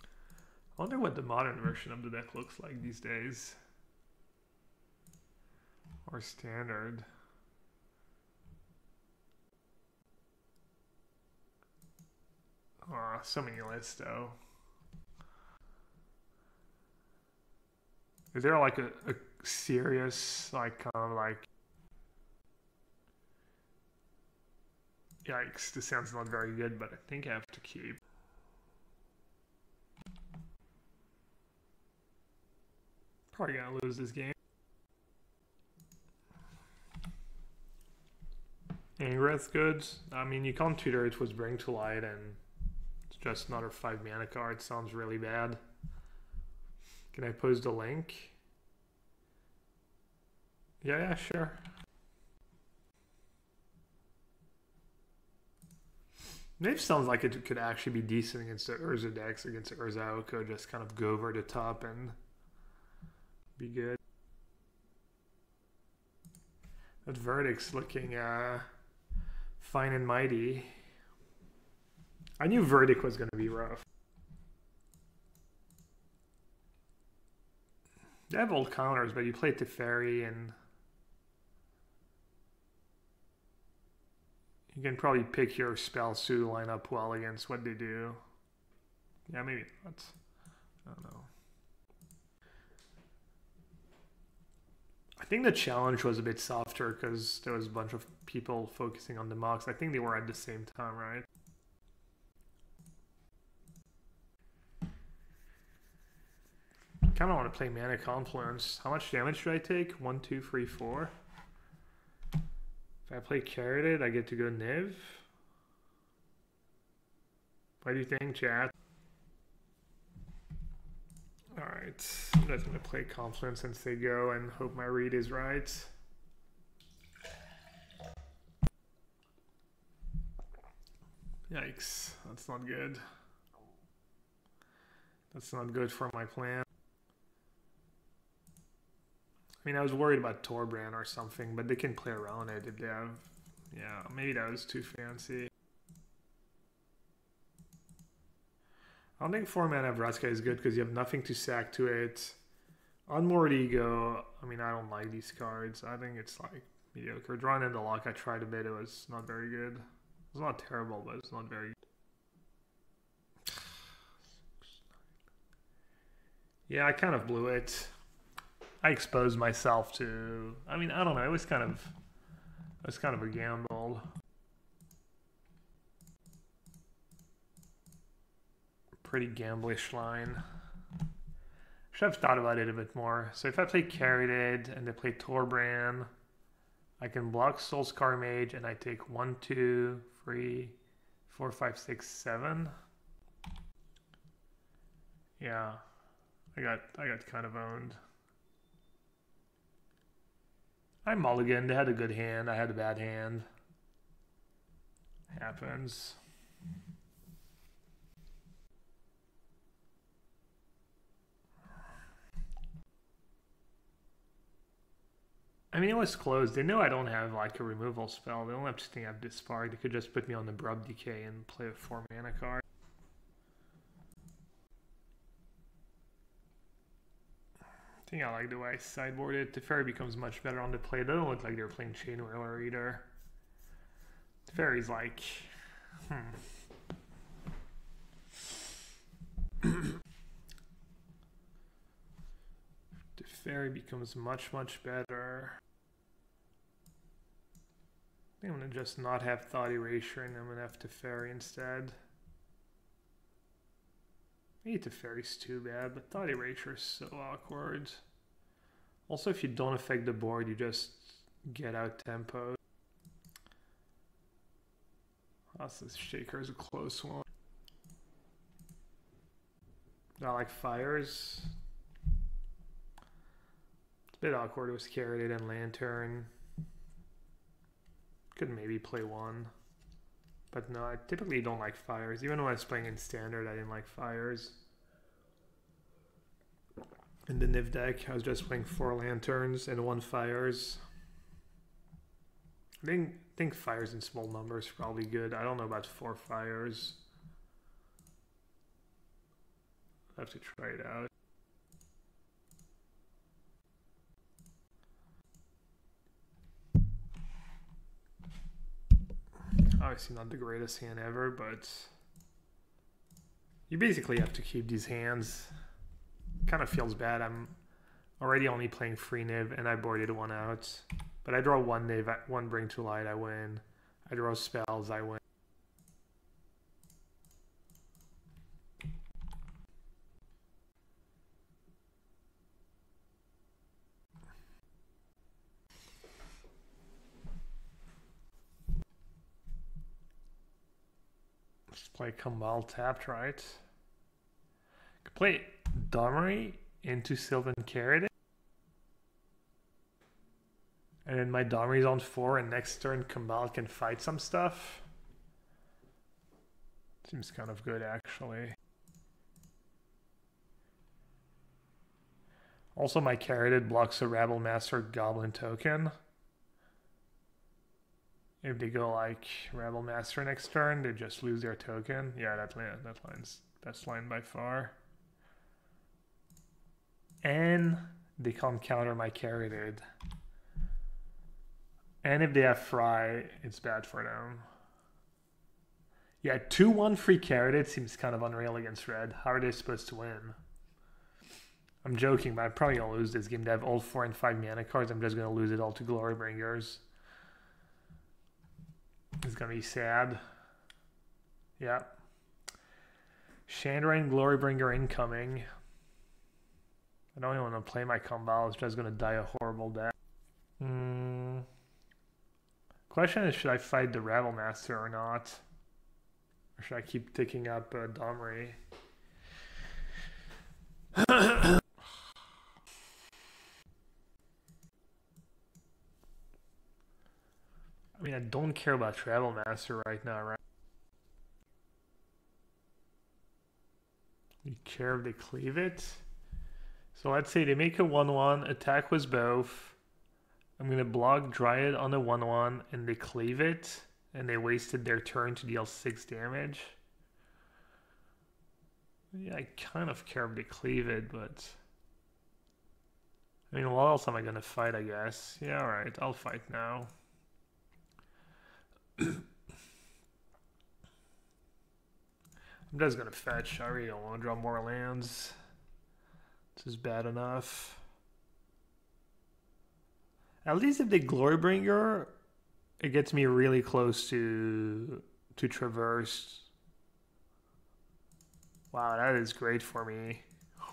I wonder what the Modern version of the deck looks like these days. Or Standard. Oh, so many lists though. Is there like a serious like kind of like, yikes, this sounds not very good, but I think I have to keep. Probably gonna lose this game. Ingress good. I mean, you can't tutor it with Bring to Light, and it's just another 5 mana card. Sounds really bad. Can I post the link? Yeah, sure. Niv sounds like it could actually be decent against the Urza decks, against the Urza Aoko, just kind of go over the top and be good. That Verdict's looking fine and mighty. I knew Verdict was going to be rough. They have old counters, but you play Teferi and you can probably pick your spells to line up well against what they do. Yeah, maybe not. I don't know. I think the challenge was a bit softer because there was a bunch of people focusing on the mocks. I think they were at the same time, right? Kind of want to play Mana Confluence. How much damage do I take? 1, 2, 3, 4. If I play Carroted, I get to go Niv. What do you think, chat? Alright, I'm just going to play Confluence and say go and hope my read is right. Yikes, that's not good. That's not good for my plan. I mean, I was worried about Torbran or something, but they can play around it if they have... Yeah, maybe that was too fancy. I don't think 4-mana Vraska is good because you have nothing to sack to it. On Mordigo, I mean, I don't like these cards. I think it's like mediocre. Drawing in the lock, I tried a bit. It was not very good. It's not terrible, but it's not very good. Yeah, I kind of blew it. I exposed myself to... I mean, I don't know. It was kind of a gamble. Pretty gamblish line. Should have thought about it a bit more. So if I play Carroted and they play Torbran, I can block Soulscar Mage and I take 1, 2, 3, 4, 5, 6, 7. Yeah. I got kind of owned. I mulligan. They had a good hand. I had a bad hand. Happens. I mean, it was close. They know I don't have like a removal spell. They don't have to think I have Dispark. They could just put me on the Abrupt Decay and play a 4-mana card. I think I like the way I sideboarded. Teferi becomes much better on the play. They don't look like they're playing Chain Whirler either. Teferi's like... Teferi becomes much better. I think I'm gonna just not have Thought Erasure and I'm gonna have Teferi instead. Maybe Teferi's too bad, but Thought Erasure is so awkward. Also, if you don't affect the board, you just get out tempo. Hostage Shaker is a close one. I like Fires. It's a bit awkward. It was Carroted and Lantern. Could maybe play one. But no, I typically don't like Fires. Even when I was playing in Standard, I didn't like Fires. In the Niv deck, I was just playing 4 Lanterns and 1 Fires. I think Fires in small numbers are probably good. I don't know about 4 Fires. I'll have to try it out. Obviously not the greatest hand ever, but you basically have to keep these hands. Kind of feels bad. I'm already only playing free Niv, and I boarded one out. But I draw one Niv, one Bring to Light, I win. I draw spells, I win. Play Kambal tapped, right? Could play Domri into Sylvan Carroted. And then my Domri's on 4 and next turn Kambal can fight some stuff. Seems kind of good actually. Also my Carroted blocks a Rabble Master Goblin token. If they go like Rabble Master next turn, they just lose their token. Yeah, that line's best line by far. And they can't counter my Carroted. And if they have Fry, it's bad for them. Yeah, 2-1 free Carroted seems kind of unreal against red. How are they supposed to win? I'm joking, but I'm probably gonna lose this game. They have all 4 and 5 mana cards. I'm just gonna lose it all to Glorybringers. It's gonna be sad. Yeah. Chandra and Glorybringer incoming. I don't even want to play my Kambal. It's just gonna die a horrible death. Question is, should I fight the Rabble Master or not? Or should I keep ticking up Domri? I mean, I don't care about Travel Master right now, right? Curve to cleave it. So let's say they make a 1-1, attack with both. I'm going to block Dryad on the 1-1 and they cleave it. And they wasted their turn to deal 6 damage. Yeah, I kind of Curve to cleave it, but... I mean, what else am I going to fight, I guess? Yeah, alright, I'll fight now. I'm just going to fetch. I really don't want to draw more lands. This is bad enough. At least if they Glorybringer, it gets me really close to Traverse. Wow, that is great for me.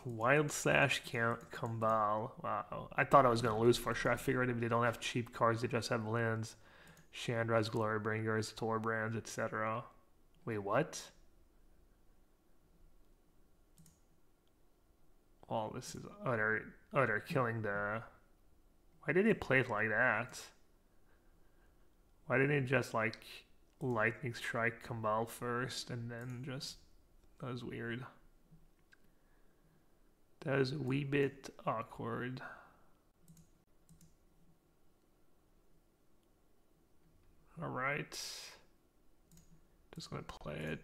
Wild Slash Kambal. Wow. I thought I was going to lose for sure. I figured if they don't have cheap cards, they just have lands. Chandra's Glorybringers, Torbrands, etc. Wait, what? Oh, this is... Oh, they're killing the... Why did they play it like that? Why didn't it just, like, Lightning Strike Kambal first and then just... That was weird. That was a wee bit awkward. Alright. Just gonna play it.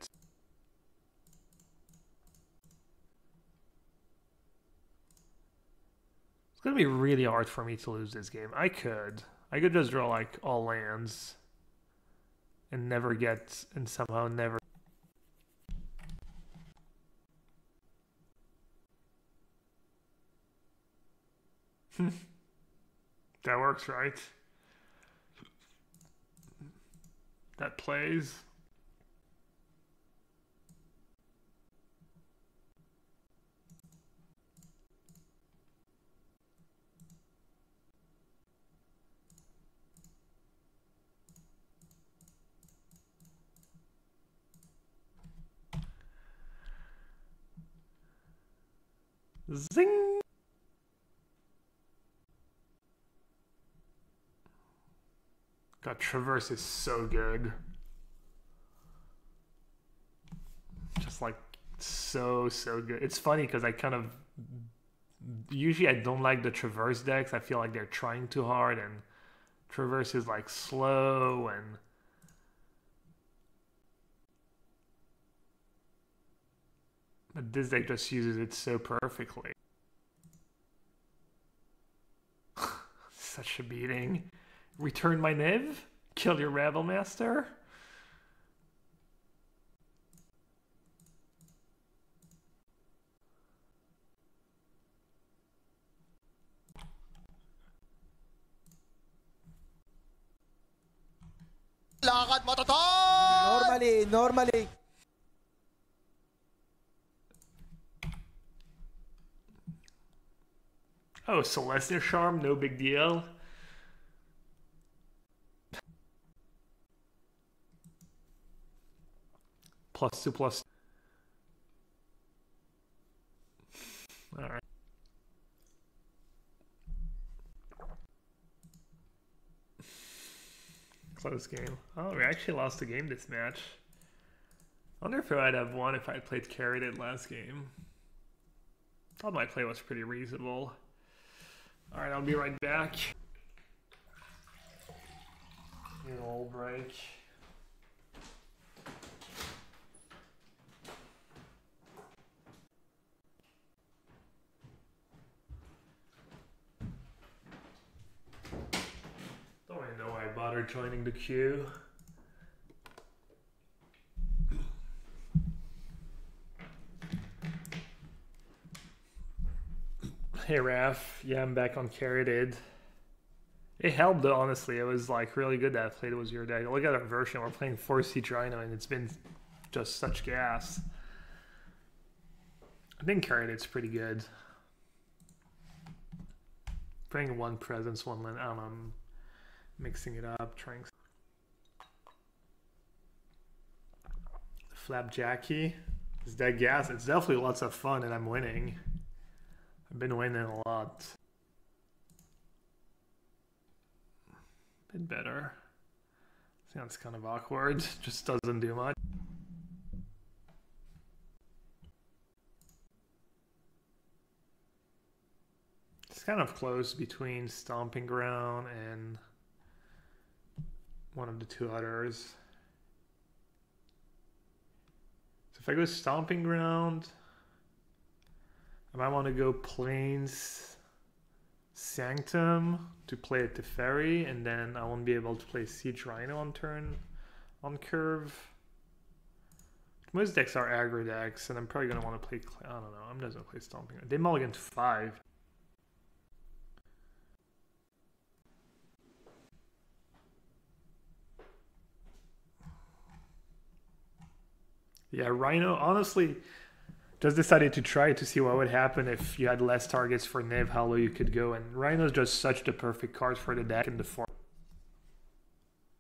It's gonna be really hard for me to lose this game. I could just draw like all lands and never get, and somehow never. That works, right? That plays. Zing! God, Traverse is so good. Just like so good. It's funny because I kind of... Usually I don't like the Traverse decks. I feel like they're trying too hard and Traverse is like slow and... But this deck just uses it so perfectly. Such a beating. Return my Niv, kill your Rabble Master. Normally. Oh, Celestia Charm, no big deal. +2/+2. All right. Close game. Oh, we actually lost the game this match. I wonder if I'd have won if I played carried it last game. Thought my play was pretty reasonable. All right, I'll be right back. Need a little break. Bother joining the queue. Hey Raph, yeah, I'm back on Carroted. It helped though, honestly. It was like really good that I played it was your deck. Look at our version, we're playing 4 Siege Rhino and it's been just such gas. I think Carroted's pretty good. Bring one presence, one land. I don't know. Mixing it up, trying Flapjacky. Is that gas? It's definitely lots of fun and I'm winning. I've been winning a lot. Bit better. Sounds kind of awkward. Just doesn't do much. It's kind of close between Stomping Ground and one of the two others. So if I go Stomping Ground, I might want to go Plains Sanctum to play a Teferi, and then I won't be able to play Siege Rhino on turn on curve. Most decks are aggro decks, and I'm probably going to want to play, I don't know, I'm just going to play Stomping Ground. They mulligan to 5. Yeah, Rhino, honestly, just decided to try to see what would happen if you had less targets for Niv, how low you could go, and Rhino's just such the perfect card for the deck in the form.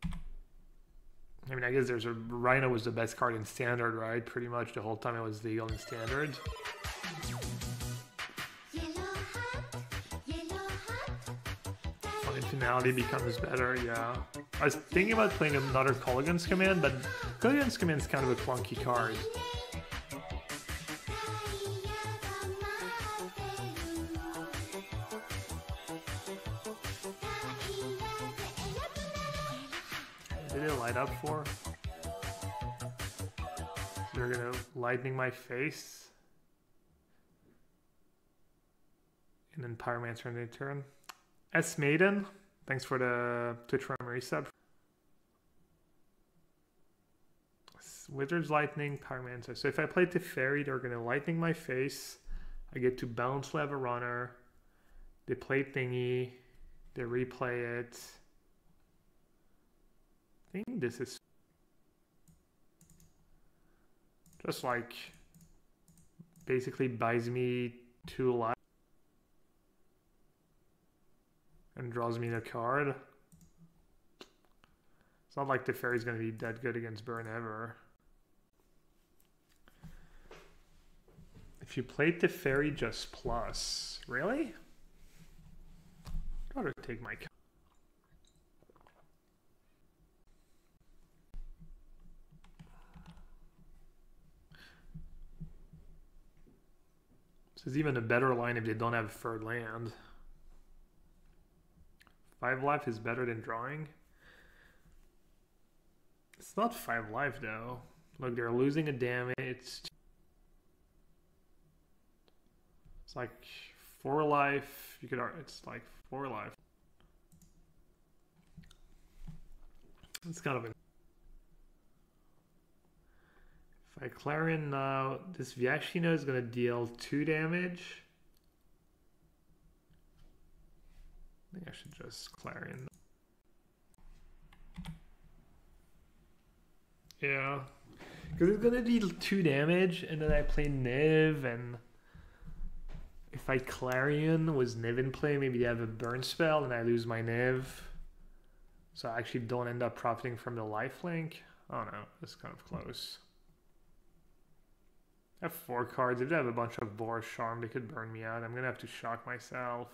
I mean, I guess there's a Rhino was the best card in Standard, right? Pretty much the whole time it was legal in Standard. Finality becomes better, yeah. I was thinking about playing another Kolaghan's Command, but Kolaghan's Command is kind of a clunky card. Did it light up for? They're gonna lightning my face. And then Pyromancer on their turn. S Maiden, thanks for the Twitch Prime resub. Wizard's Lightning, Pyromancer. So if I play Teferi, they're gonna lightning my face. I get to bounce level runner. They play thingy. They replay it. I think this is just like basically buys me 2 life and draws me the card. It's not like the fairy's gonna be that good against Burn ever. If you played the fairy just plus, really? I'd rather take my card. This is even a better line if they don't have a third land. 5 life is better than drawing. It's not 5 life though. Look, they're losing a damage. It's like 4 life. You could. It's like 4 life. It's kind of a. If I Clarion now, this Viashino is going to deal 2 damage. I think I should just Clarion. Yeah, because it's going to deal 2 damage, and then I play Niv, and if I Clarion was Niv in play, maybe they have a burn spell, and I lose my Niv. So I actually don't end up profiting from the lifelink. Oh no, that's kind of close. I have 4 cards. If they have a bunch of Boris Charm, they could burn me out. I'm gonna have to shock myself.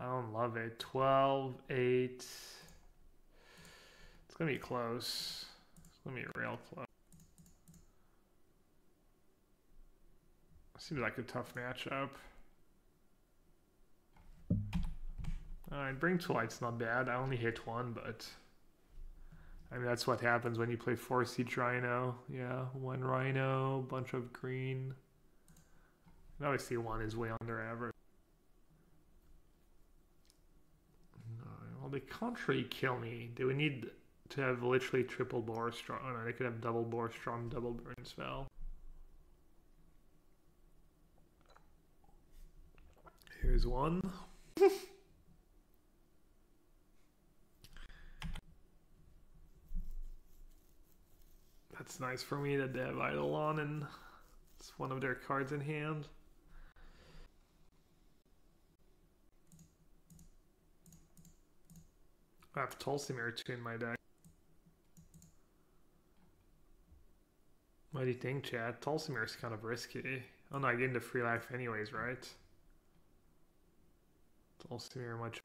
I don't love it. 12, 8. It's gonna be close. It's gonna be real close. Seems like a tough matchup. Alright, Bring to Light's not bad. I only hit 1, but I mean, that's what happens when you play 4 Siege Rhino. Yeah, 1 Rhino, bunch of green. And obviously 1 is way under average. Well, they can't really kill me. They would need to have literally triple Boarstrom. Oh no, they could have double Boarstrom, double Burn Spell. Here's 1. It's nice for me that they have Idol on and it's one of their cards in hand. I have Tolsimir 2 in my deck. What do you think, chat? Tolsimir is kind of risky. Oh no, I gained the free life anyways, right? Tolsimir much.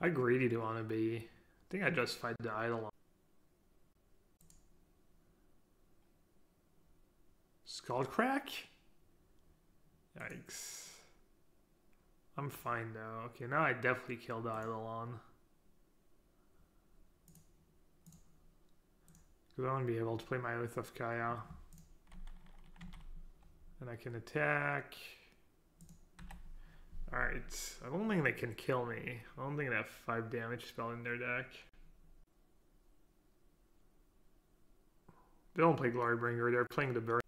How greedy do I want to be? I think I just fight the Idol. Skullcrack? Yikes. I'm fine now. Okay, now I definitely killed Eidolon. Because I want to be able to play my Oath of Kaya. And I can attack. Alright, I don't think they can kill me. I don't think they have 5 damage spell in their deck. They don't play Glorybringer, they're playing the Bird.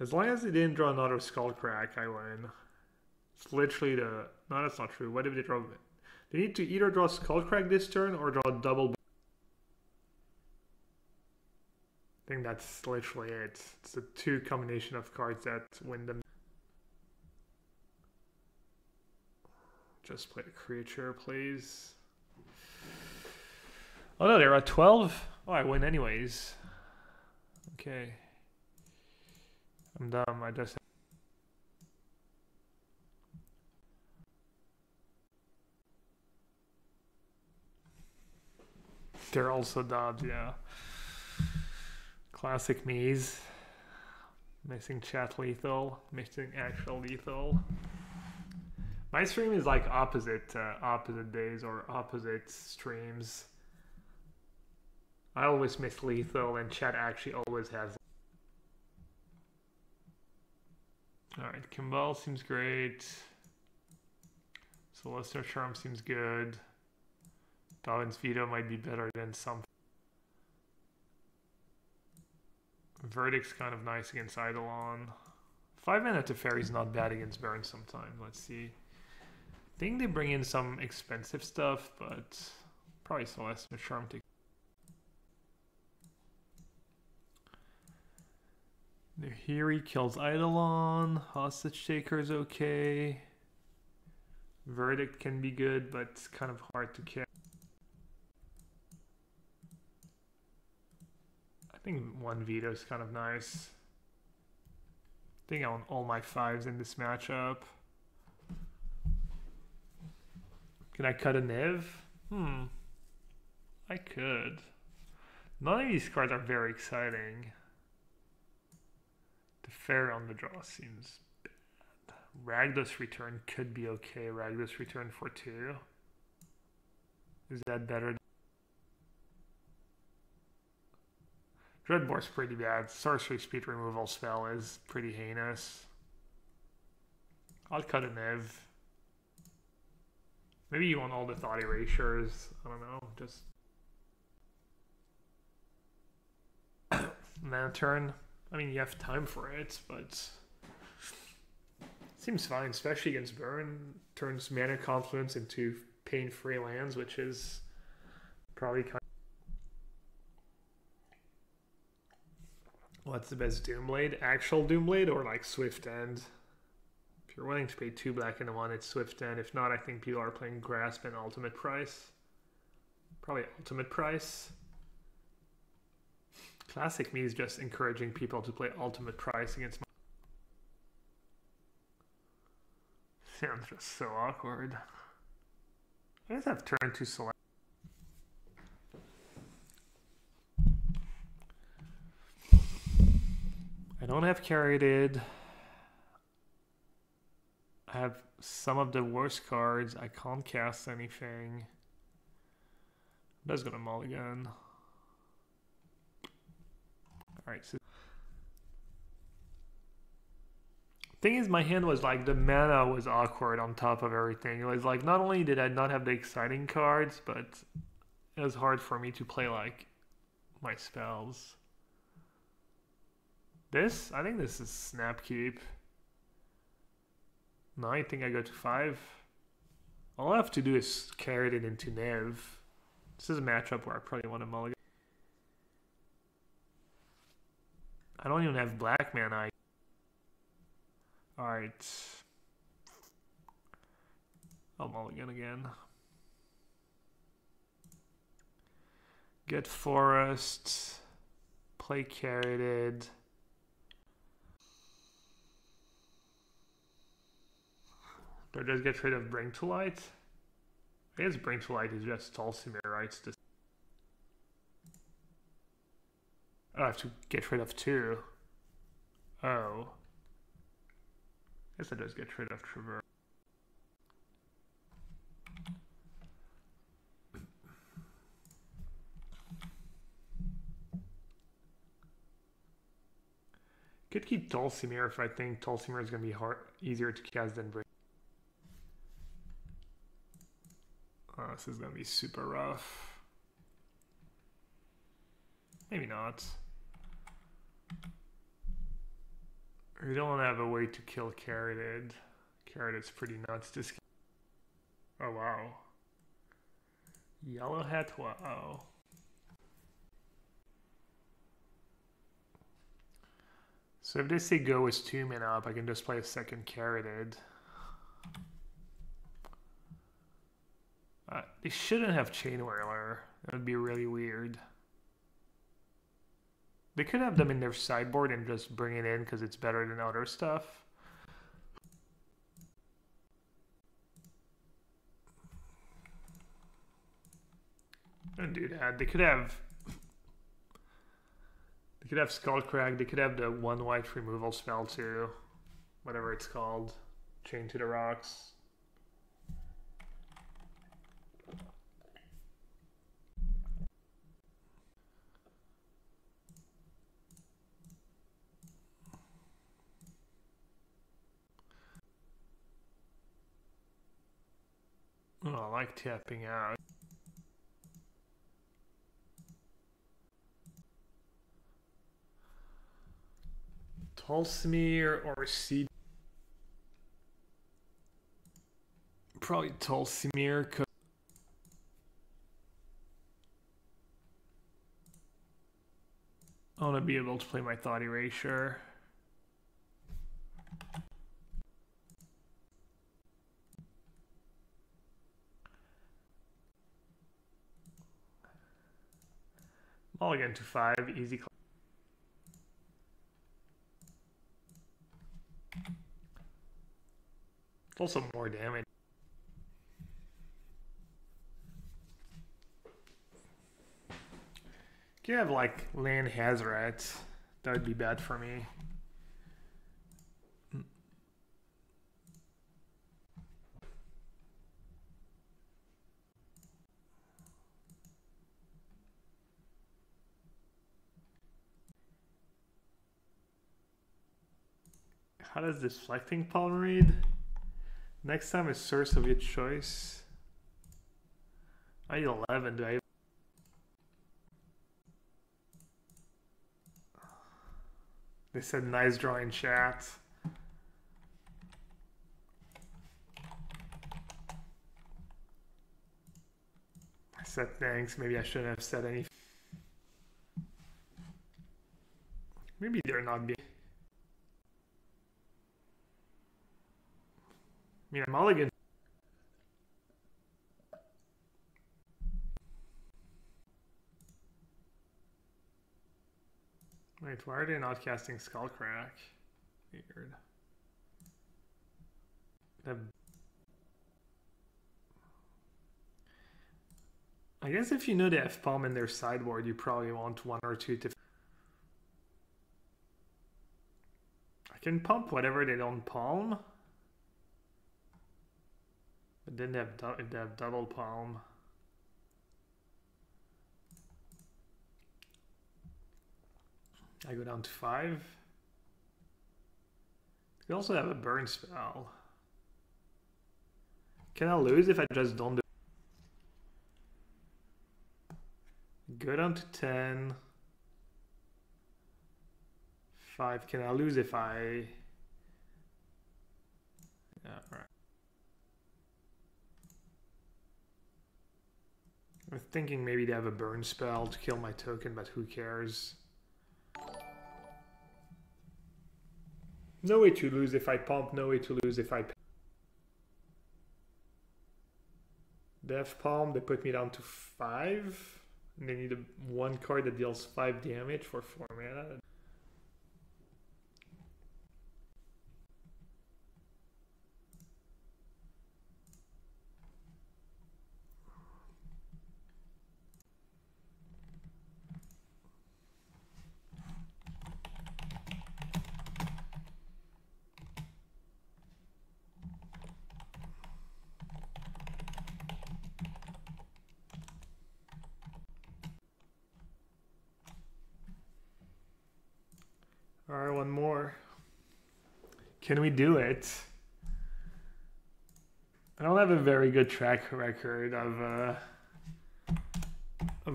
As long as they didn't draw another Skullcrack, I win. It's literally the... No, that's not true. What if they draw... They need to either draw Skullcrack this turn or draw double... I think that's literally it. It's the 2 combination of cards that win them. Just play a creature, please. Oh no, there are 12. Oh, I win anyways. Okay. I'm dumb, I just... They're also dubbed, yeah. Classic Mies. Missing chat lethal, missing actual lethal. My stream is like opposite days or opposite streams. I always miss lethal and chat actually always has. Alright, Kambal seems great. Celestia Charm seems good. Darwin's Veto might be better than some. Verdict's kind of nice against Eidolon. 5-mana Teferi's not bad against Burn sometimes. Let's see. I think they bring in some expensive stuff, but probably Celestia Charm to. Nahiri kills Eidolon. Hostage Shaker is okay. Verdict can be good, but it's kind of hard to kill. I think 1 veto is kind of nice. I think I want all my 5s in this matchup. Can I cut a Niv? Hmm. I could. None of these cards are very exciting. Teferi on the draw seems bad. Rakdos's Return could be okay. Rakdos's Return for 2. Is that better? Dreadbore's pretty bad. Sorcery speed removal spell is pretty heinous. I'll cut a Niv. Maybe you want all the Thought Erasures. I don't know. Just Lantern. I mean, you have time for it, but seems fine, especially against Burn. Turns Mana Confluence into pain-free lands, which is probably kind of... What's the best Doomblade? Actual Doomblade or like Swift End? If you're willing to pay 2 black and 1, it's Swift End. If not, I think people are playing Grasp and Ultimate Price. Probably Ultimate Price. Classic me is just encouraging people to play Ultimate Price against my... Sounds just so awkward. I guess I've turned to select. I don't have Curated. I have some of the worst cards. I can't cast anything. I'm just gonna mulligan. Alright, so thing is, my hand was like, the mana was awkward on top of everything. It was like, not only did I not have the exciting cards, but it was hard for me to play like my spells. This? I think this is snap keep. No, I think I go to 5. All I have to do is carry it into Niv. This is a matchup where I probably want to mulligan. I don't even have black mana. Alright. I'll mulligan again. Get Forest. Play Curated. Or just get rid of Bring to Light. I guess Bring to Light is just Tolsimir, right? I have to get rid of two. Oh. I guess that does get rid of Traverse. Could keep Tolsimir if I think Tolsimir is going to be easier to cast than Bring. Oh, this is going to be super rough. Maybe not. We don't have a way to kill Carroted. Carroted's pretty nuts. This. Oh wow. Yellow hat. Wow. So if they say go is 2 mana up, I can just play a second Carroted. They shouldn't have Chain Whirler. That would be really weird. They could have them in their sideboard and just bring it in because it's better than other stuff. Don't do that. They could have. They could have Skullcrack. They could have the 1 white removal spell too, whatever it's called, Chain to the Rocks. Oh, I like tapping out. Tolsimir or Seed. Probably Tolsimir. I want to be able to play my Thought Erasure. Mulligan to 5, easy. Also more damage. Can you have like Land Hazoret? That would be bad for me. How does Deflecting Palm read? Next time is source of your choice. I need 11, do I? They said nice drawing chat. I said thanks, maybe I shouldn't have said anything. Maybe they're not being. I mean, mulligan. Wait, why are they not casting Skullcrack? Weird. I guess if you know they have Palm in their sideboard, you probably want 1 or 2 to. I can pump whatever they don't palm. But then they have double palm. I go down to 5. They also have a burn spell. Can I lose if I just don't do it? Go down to 10. 5. Can I lose if I. Yeah, alright. I'm thinking maybe they have a burn spell to kill my token, but who cares? No way to lose if I pump, no way to lose if I pay. They have palm, they put me down to 5. And they need a 1 card that deals 5 damage for 4 mana. All right, one more. Can we do it? I don't have a very good track record of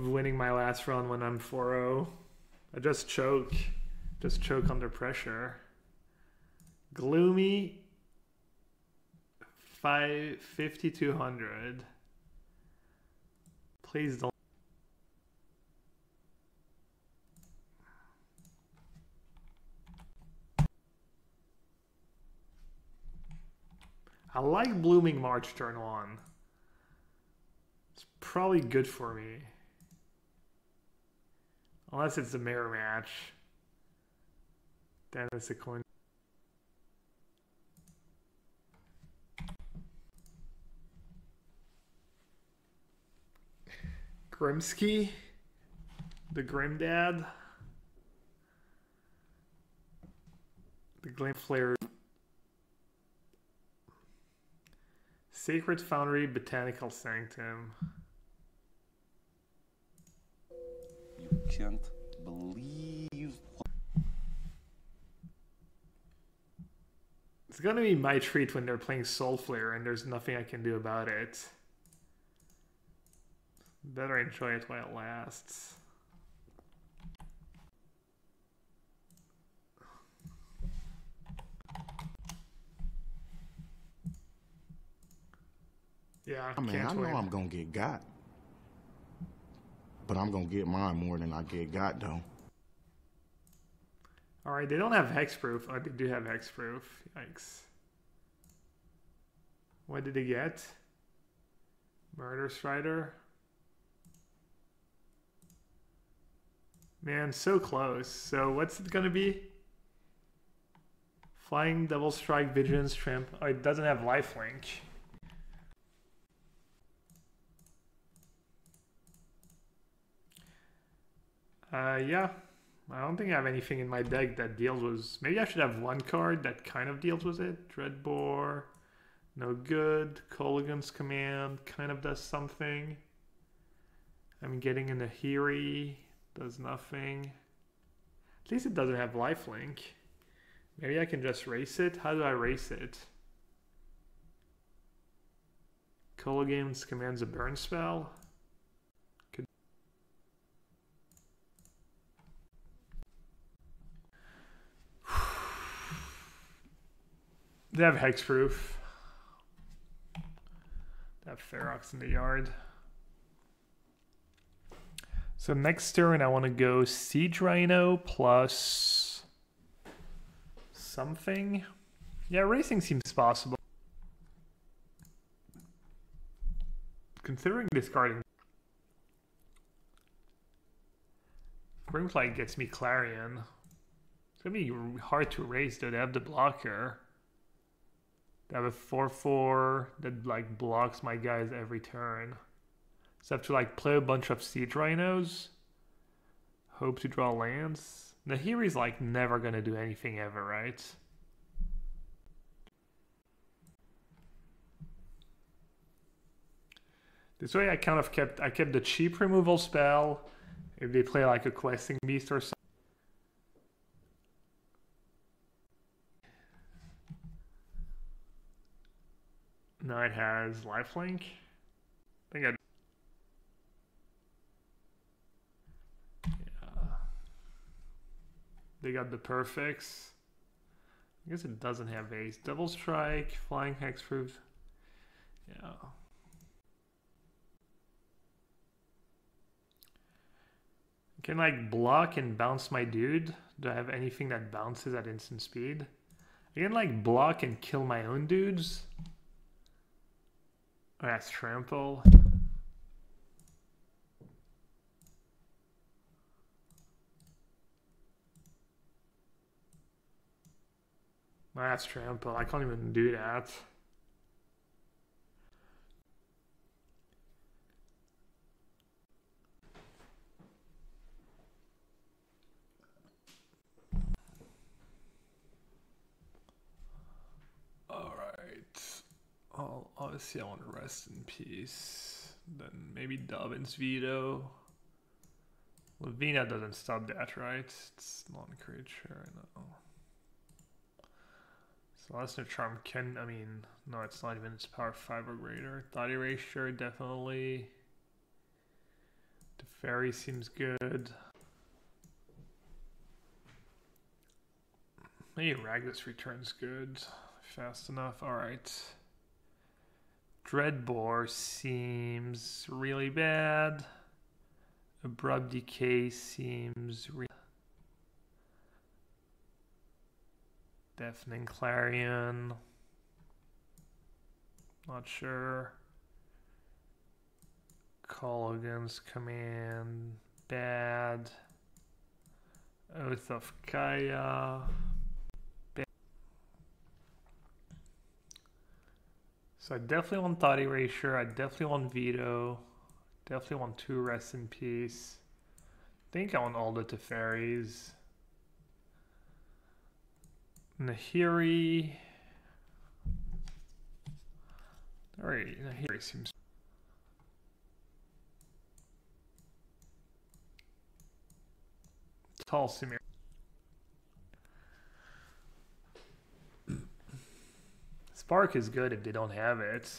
winning my last run when I'm 4-0. I just choke under pressure. Gloomy 5200. Please don't. I like Blooming March turn one. It's probably good for me. Unless it's a mirror match. Then it's a coin. Grimsky? The Grimdad? The Glam Flare. Sacred Foundry, Botanical Sanctum. You can't believe. It's gonna be my treat when they're playing Soulflare and there's nothing I can do about it. Better enjoy it while it lasts. Yeah, I mean, I know I'm gonna get got, but I'm gonna get mine more than I get got, though. All right, they don't have hexproof. Oh, they do have hexproof. Yikes! What did they get? Murder Strider. Man, so close. So what's it gonna be? Flying, Double Strike, Vigilance, Tramp. Oh, it doesn't have lifelink. Yeah, I don't think I have anything in my deck that deals with... Maybe I should have one card that kind of deals with it. Dreadbore, no good. Kolaghan's Command kind of does something. I'm getting a Nahiri, does nothing. At least it doesn't have lifelink. Maybe I can just race it. How do I race it? Kolaghan's Command's a burn spell. They have hexproof. They have Ferox in the yard. So next turn I want to go Siege Rhino plus something. Yeah, racing seems possible. Considering discarding. Grimlight gets me Clarion. It's going to be hard to race though, they have the blocker. I have a 4/4 that like blocks my guys every turn. So I have to like play a bunch of Siege Rhinos. Hope to draw lands. Nahiri's like never gonna do anything ever, right? This way I kind of kept the cheap removal spell. If they play like a Questing Beast or something. No, it has lifelink. I think I. Yeah. They got the perfects. I guess it doesn't have ace. Double Strike, Flying Hexproof. Yeah. I can like block and bounce my dude. Do I have anything that bounces at instant speed? I can like block and kill my own dudes. Oh, that's trample. Oh, that's trample. I can't even do that. Obviously, I want to Rest in Peace. Then maybe Dobbin's Veto. Lavina doesn't sub that, right? It's non-creature, I know. Celestia Charm can, I mean, no, it's not even, it's power 5 or greater. Thought Erasure, definitely. Teferi seems good. Maybe Rakdos's Return's good. Fast enough, alright. Dreadbore seems really bad. Abrupt Decay seems really... Deafening Clarion. Not sure. Kolaghan's Command. Bad. Oath of Kaya. Bad. So I definitely want Thought Erasure. I definitely want Veto. Definitely want 2 Rest in Peace. I think I want all the Teferis. Nahiri. Alright, Nahiri seems. Tolsimir. Spark is good if they don't have it.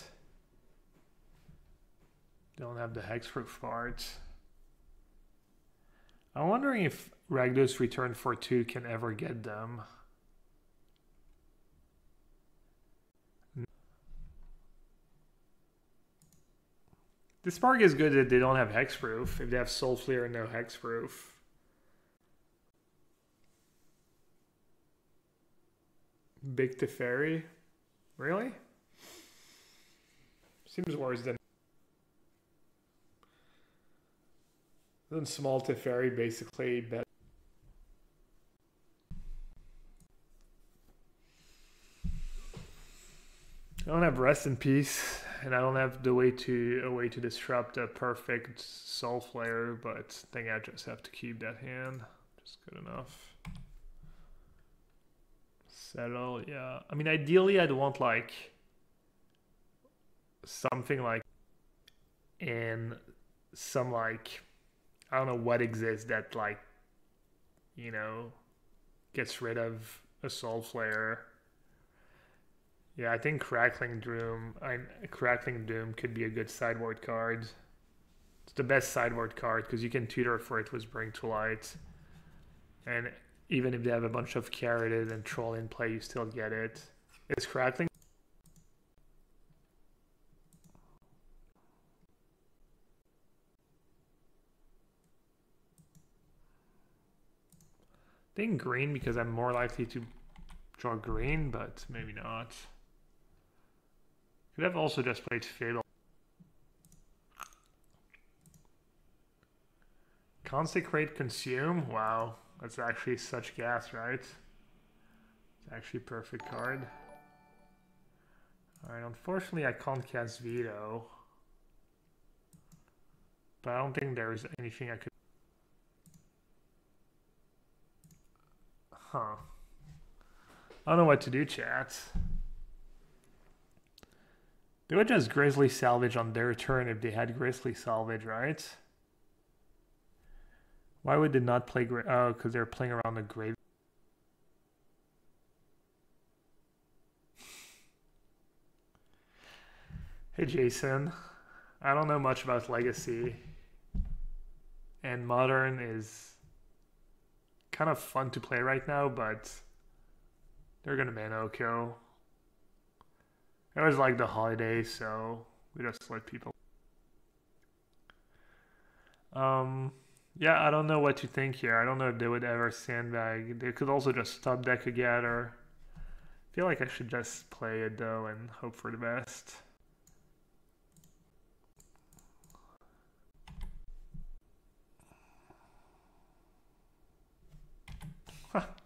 They don't have the Hexproof part. I'm wondering if Rakdos's Return for 2 can ever get them. The Spark is good that they don't have Hexproof, if they have Soul Flare and no Hexproof. Big Teferi? Really? Seems worse than... Then small Teferi basically better. I don't have Rest in Peace, and I don't have the way to disrupt a perfect Soul Flare, but I think I just have to keep that hand. Just good enough. Settle, yeah. I mean, ideally, I'd want like something like, and some like, I don't know what exists that like, you know, gets rid of a Soul Flare. Yeah, I think Crackling Doom could be a good sideboard card. It's the best sideboard card because you can tutor for it with Bring to Light. And even if they have a bunch of Carroted and Troll in play, you still get it. It's Crackling. I think green because I'm more likely to draw green, but maybe not. Could have also just played Fable. Consecrate, Consume. Wow, that's actually such gas, right? It's actually a perfect card. Alright, unfortunately I can't cast Veto. But I don't think there's anything I could... Huh. I don't know what to do, chat. They would just Grizzly Salvage on their turn if they had Grizzly Salvage, right? Why would they not play Grave? Oh, because they're playing around the Grave. Hey, Jason. I don't know much about Legacy. And Modern is kind of fun to play right now, but... They're gonna Mana Kill. It was like the holiday, so we just let people. Yeah, I don't know what to think here. I don't know if they would ever sandbag. They could also just stub deck again, or I feel like I should just play it though and hope for the best.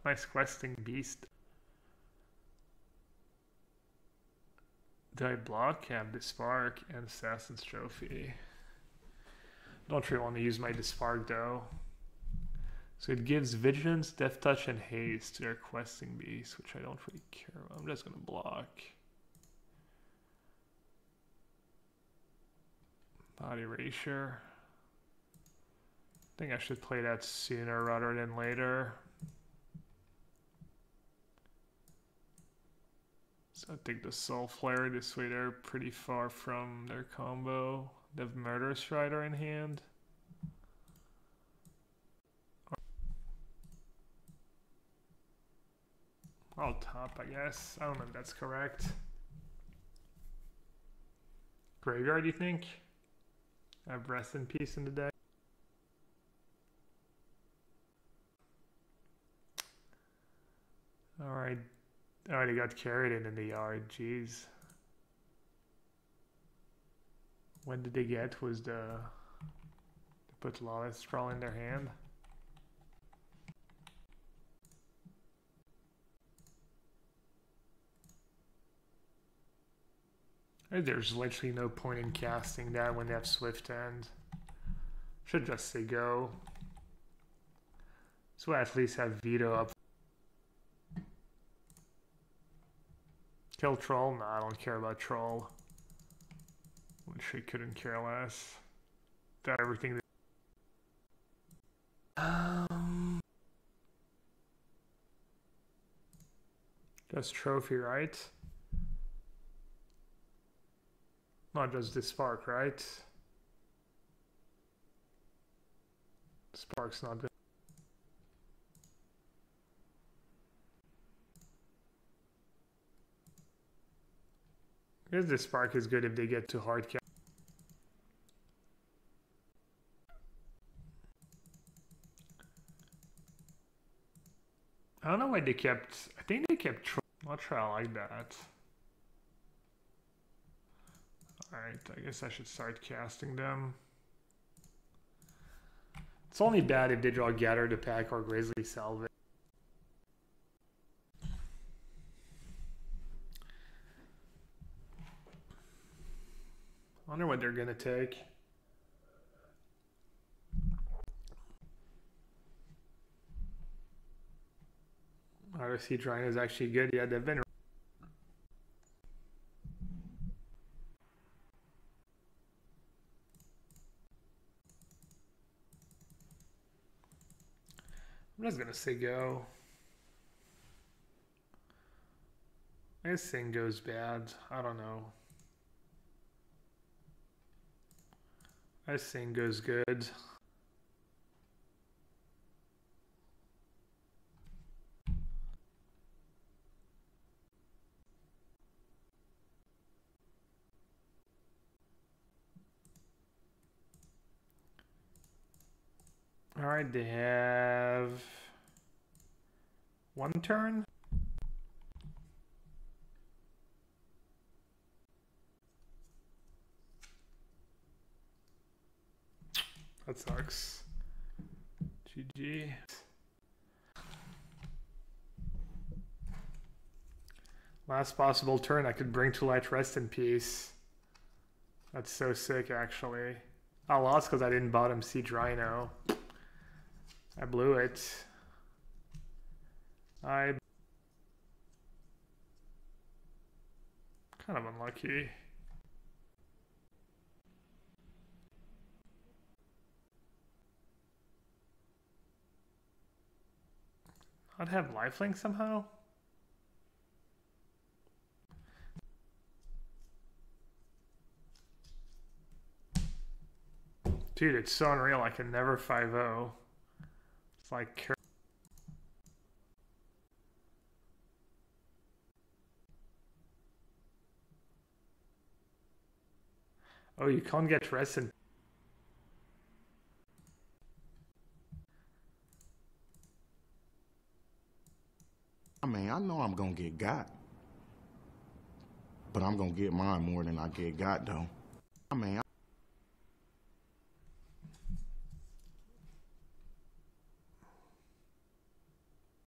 Nice questing beast. Do I block, have the Spark, and Assassin's Trophy? Don't really want to use my Dispark though. So it gives Vigilance, Death Touch, and Haste to their questing beast, which I don't really care about. I'm just gonna block. Thought Erasure. I think I should play that sooner rather than later. So I think the Soul Flare this way, they're pretty far from their combo. They have Murderous Rider in hand. I'll top, I guess. I don't know if that's correct. Graveyard, you think? I have Rest in Peace in the deck. Alright. Oh, they got carried in the yard. Jeez. When did they get? Was the... They put Lawless Sprawl in their hand? There's literally no point in casting that when they have Swift End. Should just say go. So I at least have Veto up. Kill Troll? Nah, I don't care about Troll. Literally couldn't care less. Got everything that... Just Trophy, right? Not just this Spark, right? Spark's not good. I guess the Spark is good if they get to hard cap. I don't know why they kept... I think they kept... Not trial like that. Alright, I guess I should start casting them. It's only bad if they draw Gather the Pack or Grizzly Salvage. I wonder what they're gonna take. Siege Rhino is actually good. Yeah, they've been. I'm just gonna say go. I guess thing goes bad. I don't know. This thing goes good. All right, they have one turn. That sucks. GG. Last possible turn, I could Bring to Light, Rest in Peace. That's so sick, actually. I lost because I didn't bottom Siege Rhino. I blew it. I... Kind of unlucky. I'd have lifelink somehow. Dude, it's so unreal. I can never 5-0. It's like... Oh, you can't get Rest in... I mean, I know I'm gonna get got, but I'm gonna get mine more than I get got, though. I mean,